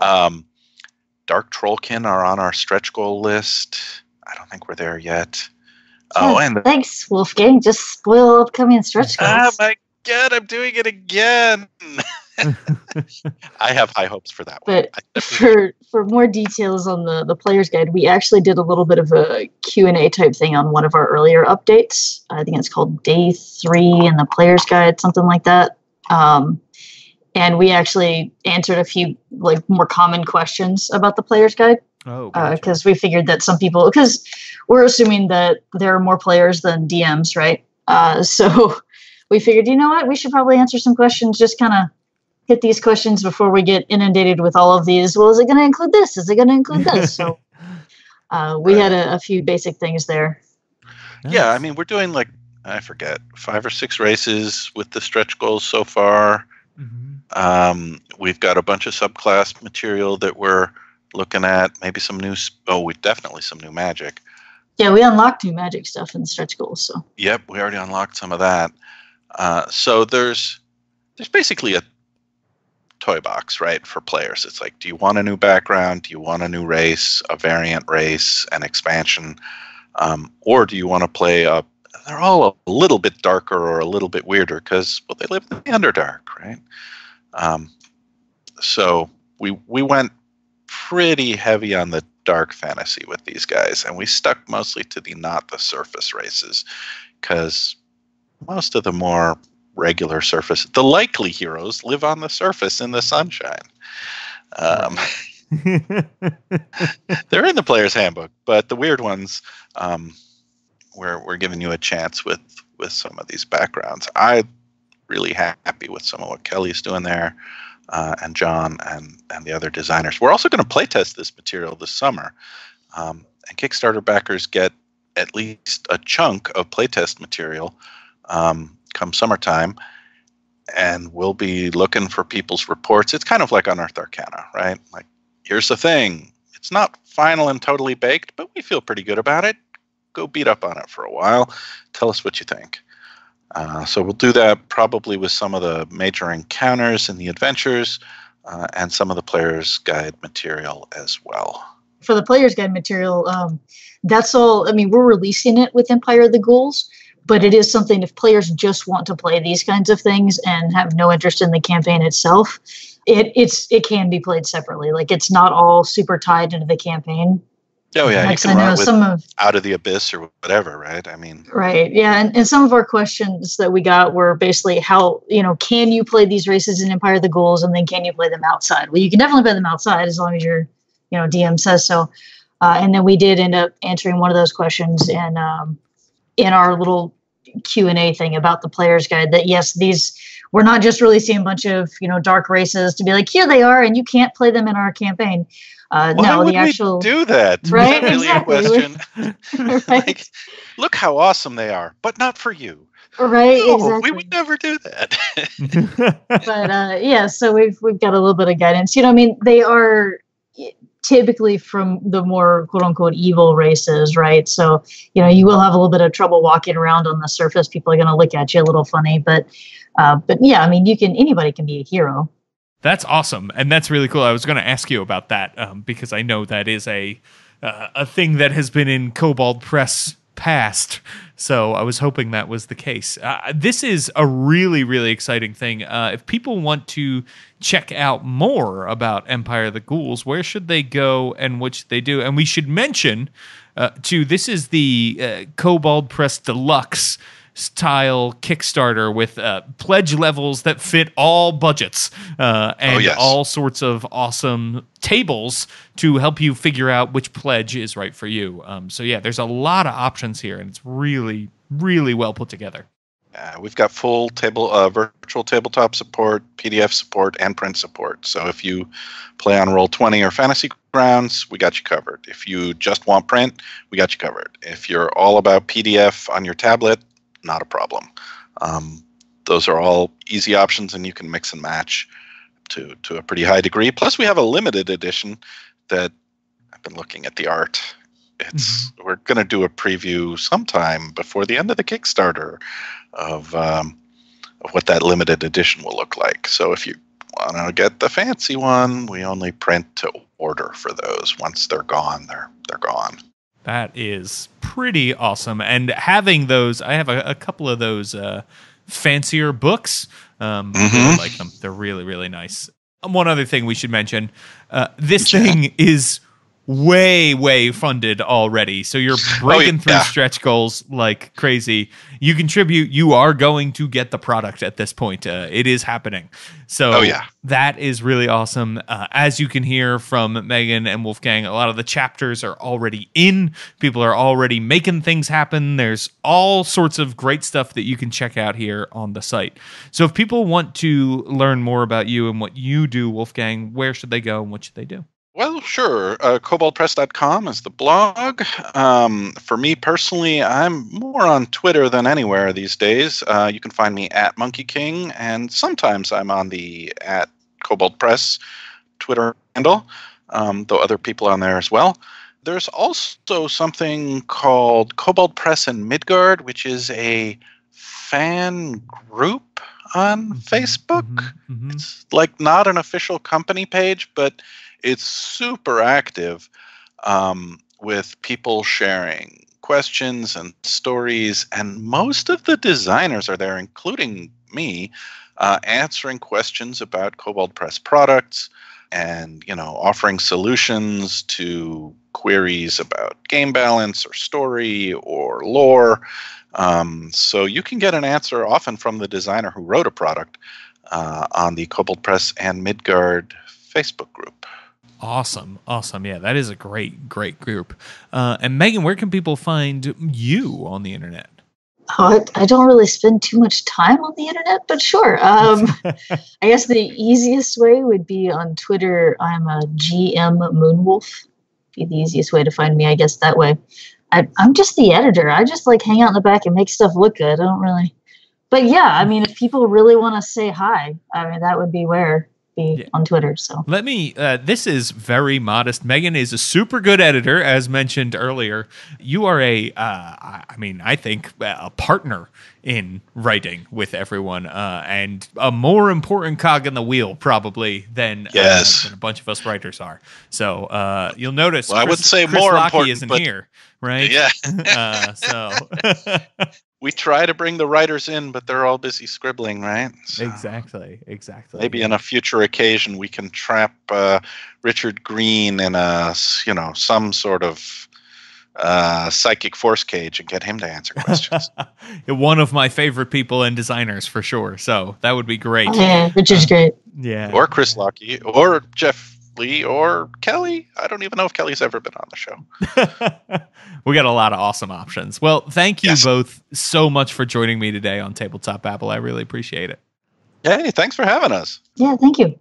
Um, Dark Trollkin are on our stretch goal list. I don't think we're there yet. Yeah, oh, and the- thanks, Wolfgang. Just spoil upcoming stretch goals. Oh my God, I'm doing it again. I have high hopes for that one. But for for more details on the, the player's guide, we actually did a little bit of a Q and A type thing on one of our earlier updates. I think it's called Day Three in the Player's Guide, something like that. Um, And we actually answered a few like more common questions about the player's guide. Oh, gotcha. Because we figured that some people, because we're assuming that there are more players than D Ms, right? Uh, so we figured, you know what, we should probably answer some questions, just kind of hit these questions before we get inundated with all of these. Well, is it going to include this? Is it going to include this? So uh, we right. had a, a few basic things there. Nice. Yeah, I mean, we're doing like, I forget, five or six races with the stretch goals so far. Mm-hmm. Um, we've got a bunch of subclass material that we're looking at. Maybe some new. Sp- oh, we definitely some new magic. Yeah, we unlocked new magic stuff in the stretch goals. So. Yep, we already unlocked some of that. Uh, so there's there's basically a toy box, right, for players. It's like, do you want a new background? Do you want a new race, a variant race, an expansion, um, or do you want to play a? They're all a little bit darker or a little bit weirder because well, they live in the Underdark, right? Um, so we we went pretty heavy on the dark fantasy with these guys, and we stuck mostly to the not the surface races because most of the more regular surface, the likely heroes live on the surface in the sunshine. Um, they're in the player's handbook, but the weird ones, um, we're we're giving you a chance with with some of these backgrounds. I. Really happy with some of what Kelly's doing there. uh, and John and, and the other designers. We're also going to play test this material this summer. Um, and Kickstarter backers get at least a chunk of playtest material um, come summertime. And we'll be looking for people's reports. It's kind of like Unearthed Arcana, right? Like, here's the thing. It's not final and totally baked, but we feel pretty good about it. Go beat up on it for a while. Tell us what you think. Uh, so we'll do that probably with some of the major encounters and the adventures uh, and some of the player's guide material as well. For the player's guide material, um, that's all. I mean, we're releasing it with Empire of the Ghouls, but it is something if players just want to play these kinds of things and have no interest in the campaign itself, it it's it can be played separately. Like, it's not all super tied into the campaign. Oh yeah, like, you can I know run with some of, Out of the Abyss or whatever, right? I mean, right, yeah, and, and some of our questions that we got were basically how, you know, can you play these races in Empire of the Ghouls, and then can you play them outside? Well, you can definitely play them outside as long as your, you know, D M says so. Uh, and then we did end up answering one of those questions in um, in our little Q and A thing about the player's guide, that yes, these, we're not just releasing a bunch of, you know, dark races to be like, here they are and you can't play them in our campaign. Uh, Why no, would the actual, we do that? Right? That's really exactly. A question. Right. Like, look how awesome they are, but not for you. Right. No, exactly. We would never do that. But uh, yeah, so we've we've got a little bit of guidance. You know, I mean, they are typically from the more quote unquote evil races, right? So, you know, you will have a little bit of trouble walking around on the surface. People are going to look at you a little funny, but, uh, but yeah, I mean, you can, anybody can be a hero. That's awesome. And that's really cool. I was going to ask you about that um, because I know that is a, uh, a thing that has been in Kobold Press past. So I was hoping that was the case. Uh, this is a really, really exciting thing. Uh, if people want to check out more about Empire of the Ghouls, where should they go and what should they do? And we should mention, uh, too, this is the uh, Kobold Press Deluxe style Kickstarter with uh, pledge levels that fit all budgets uh, and oh, yes. all sorts of awesome tables to help you figure out which pledge is right for you. Um, so yeah, there's a lot of options here, and it's really, really well put together. Uh, we've got full table, uh, virtual tabletop support, P D F support, and print support. So if you play on Roll twenty or Fantasy Grounds, we got you covered. If you just want print, we got you covered. If you're all about P D F on your tablet, not a problem. Um, those are all easy options, and you can mix and match to, to a pretty high degree. Plus, we have a limited edition that I've been looking at the art. It's mm-hmm. We're going to do a preview sometime before the end of the Kickstarter of, um, of what that limited edition will look like. So if you want to get the fancy one, we only print to order for those. Once they're gone, they're they're gone. That is pretty awesome. And having those, I have a, a couple of those uh, fancier books. Um, mm-hmm. I like them. They're really, really nice. Um, one other thing we should mention, uh, this thing is way, way funded already. So you're breaking oh, yeah. through stretch goals like crazy. You contribute. You are going to get the product at this point. Uh, it is happening. So oh, yeah. that is really awesome. Uh, as you can hear from Meagan and Wolfgang, a lot of the chapters are already in. People are already making things happen. There's all sorts of great stuff that you can check out here on the site. So if people want to learn more about you and what you do, Wolfgang, where should they go and what should they do? Well, sure. Uh, kobold press dot com is the blog. Um, for me personally, I'm more on Twitter than anywhere these days. Uh, you can find me at Monkey King, and sometimes I'm on the at Kobold Press Twitter handle, um, though other people on there as well. There's also something called Kobold Press in Midgard, which is a fan group on Facebook. Mm-hmm, mm-hmm. It's like not an official company page, but it's super active um, with people sharing questions and stories, and most of the designers are there, including me, uh, answering questions about Kobold Press products and, you know, offering solutions to queries about game balance or story or lore. Um, so you can get an answer often from the designer who wrote a product uh, on the Kobold Press and Midgard Facebook group. Awesome. Awesome. Yeah, that is a great, great group. Uh, and Meagan, where can people find you on the internet? Oh, I, I don't really spend too much time on the internet, but sure. Um, I guess the easiest way would be on Twitter. I'm a G M Moonwolf. Be the easiest way to find me, I guess, that way. I, I'm just the editor. I just like hang out in the back and make stuff look good. I don't really. But yeah, I mean, if people really want to say hi, I mean, that would be where. Be yeah. on Twitter. So let me uh this is very modest. Meagan is a super good editor, as mentioned earlier. You are a uh I mean I think a partner in writing with everyone, uh and a more important cog in the wheel probably than, yes. uh, than a bunch of us writers are. So uh you'll notice, well, Chris, I wouldn't say Chris more Lockie important isn't but here, right? Yeah. uh so we try to bring the writers in, but they're all busy scribbling, right? So exactly, exactly. Maybe on a future occasion we can trap uh, Richard Green in a, you know, some sort of uh, psychic force cage and get him to answer questions. One of my favorite people and designers for sure. So that would be great. Oh, yeah, Richard's uh, great. Yeah, or Chris Lockie, or Jeff Lee, or Kelly. I don't even know if Kelly's ever been on the show. We got a lot of awesome options. Well, thank you yes. both so much for joining me today on Tabletop Babble. I really appreciate it. Hey, thanks for having us. Yeah, thank you.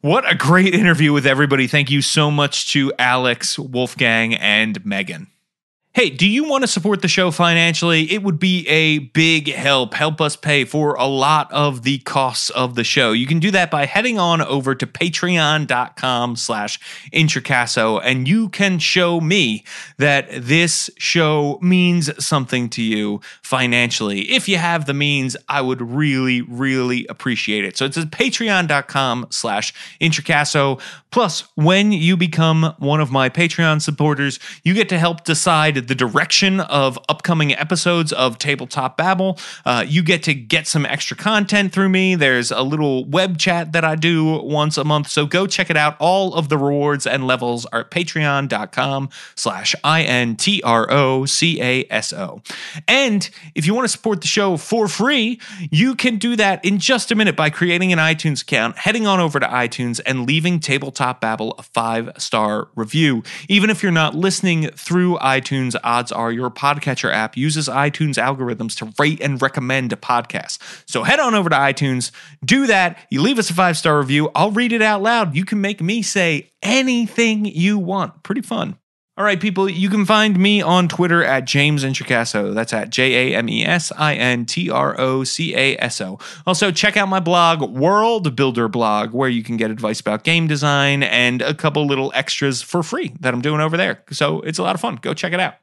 What a great interview with everybody. Thank you so much to Alex, Wolfgang, and Meagan. Hey, do you want to support the show financially? It would be a big help. Help us pay for a lot of the costs of the show. You can do that by heading on over to patreon.com slash Introcaso, and you can show me that this show means something to you financially. If you have the means, I would really, really appreciate it. So it's patreon.com slash Introcaso. Plus, when you become one of my Patreon supporters, you get to help decide the direction of upcoming episodes of Tabletop Babble. Uh, you get to get some extra content through me. There's a little web chat that I do once a month, so go check it out. All of the rewards and levels are at patreon.com slash I-N-T-R-O-C-A-S-O. And if you want to support the show for free, you can do that in just a minute by creating an iTunes account, heading on over to iTunes, and leaving Tabletop Babble a five-star review. Even if you're not listening through iTunes, odds are your podcatcher app uses iTunes algorithms to rate and recommend a podcast. So head on over to iTunes, do that. You leave us a five-star review. I'll read it out loud. You can make me say anything you want. Pretty fun. All right, people, you can find me on Twitter at James Introcaso. That's at J A M E S I N T R O C A S O. Also, check out my blog, World Builder Blog, where you can get advice about game design and a couple little extras for free that I'm doing over there. So it's a lot of fun. Go check it out.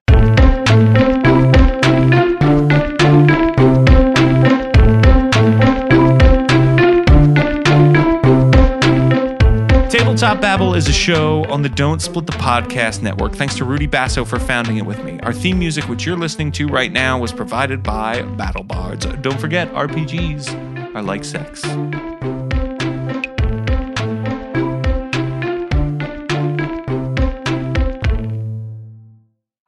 Tabletop Babble is a show on the Don't Split the Podcast Network. Thanks to Rudy Basso for founding it with me. Our theme music, which you're listening to right now, was provided by Battle Bards. Don't forget, R P Gs are like sex.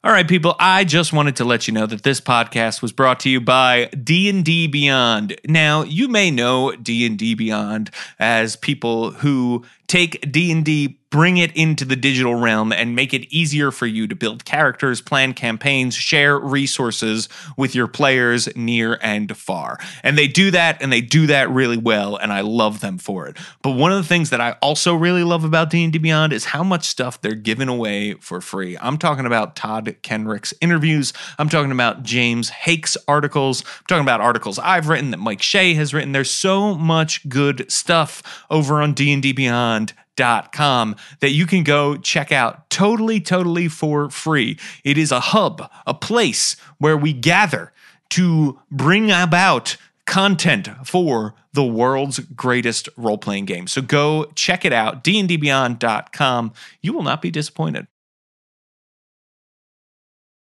All right, people, I just wanted to let you know that this podcast was brought to you by D and D Beyond. Now, you may know D and D Beyond as people who take D and D, bring it into the digital realm, and make it easier for you to build characters, plan campaigns, share resources with your players near and far. And they do that, and they do that really well, and I love them for it. But one of the things that I also really love about D and D Beyond is how much stuff they're giving away for free. I'm talking about Todd Kenrick's interviews. I'm talking about James Hake's articles. I'm talking about articles I've written that Mike Shea has written. There's so much good stuff over on D and D Beyond Dot com that you can go check out totally, totally for free. It is a hub, a place where we gather to bring about content for the world's greatest role-playing game. So go check it out, d n d beyond dot com. You will not be disappointed.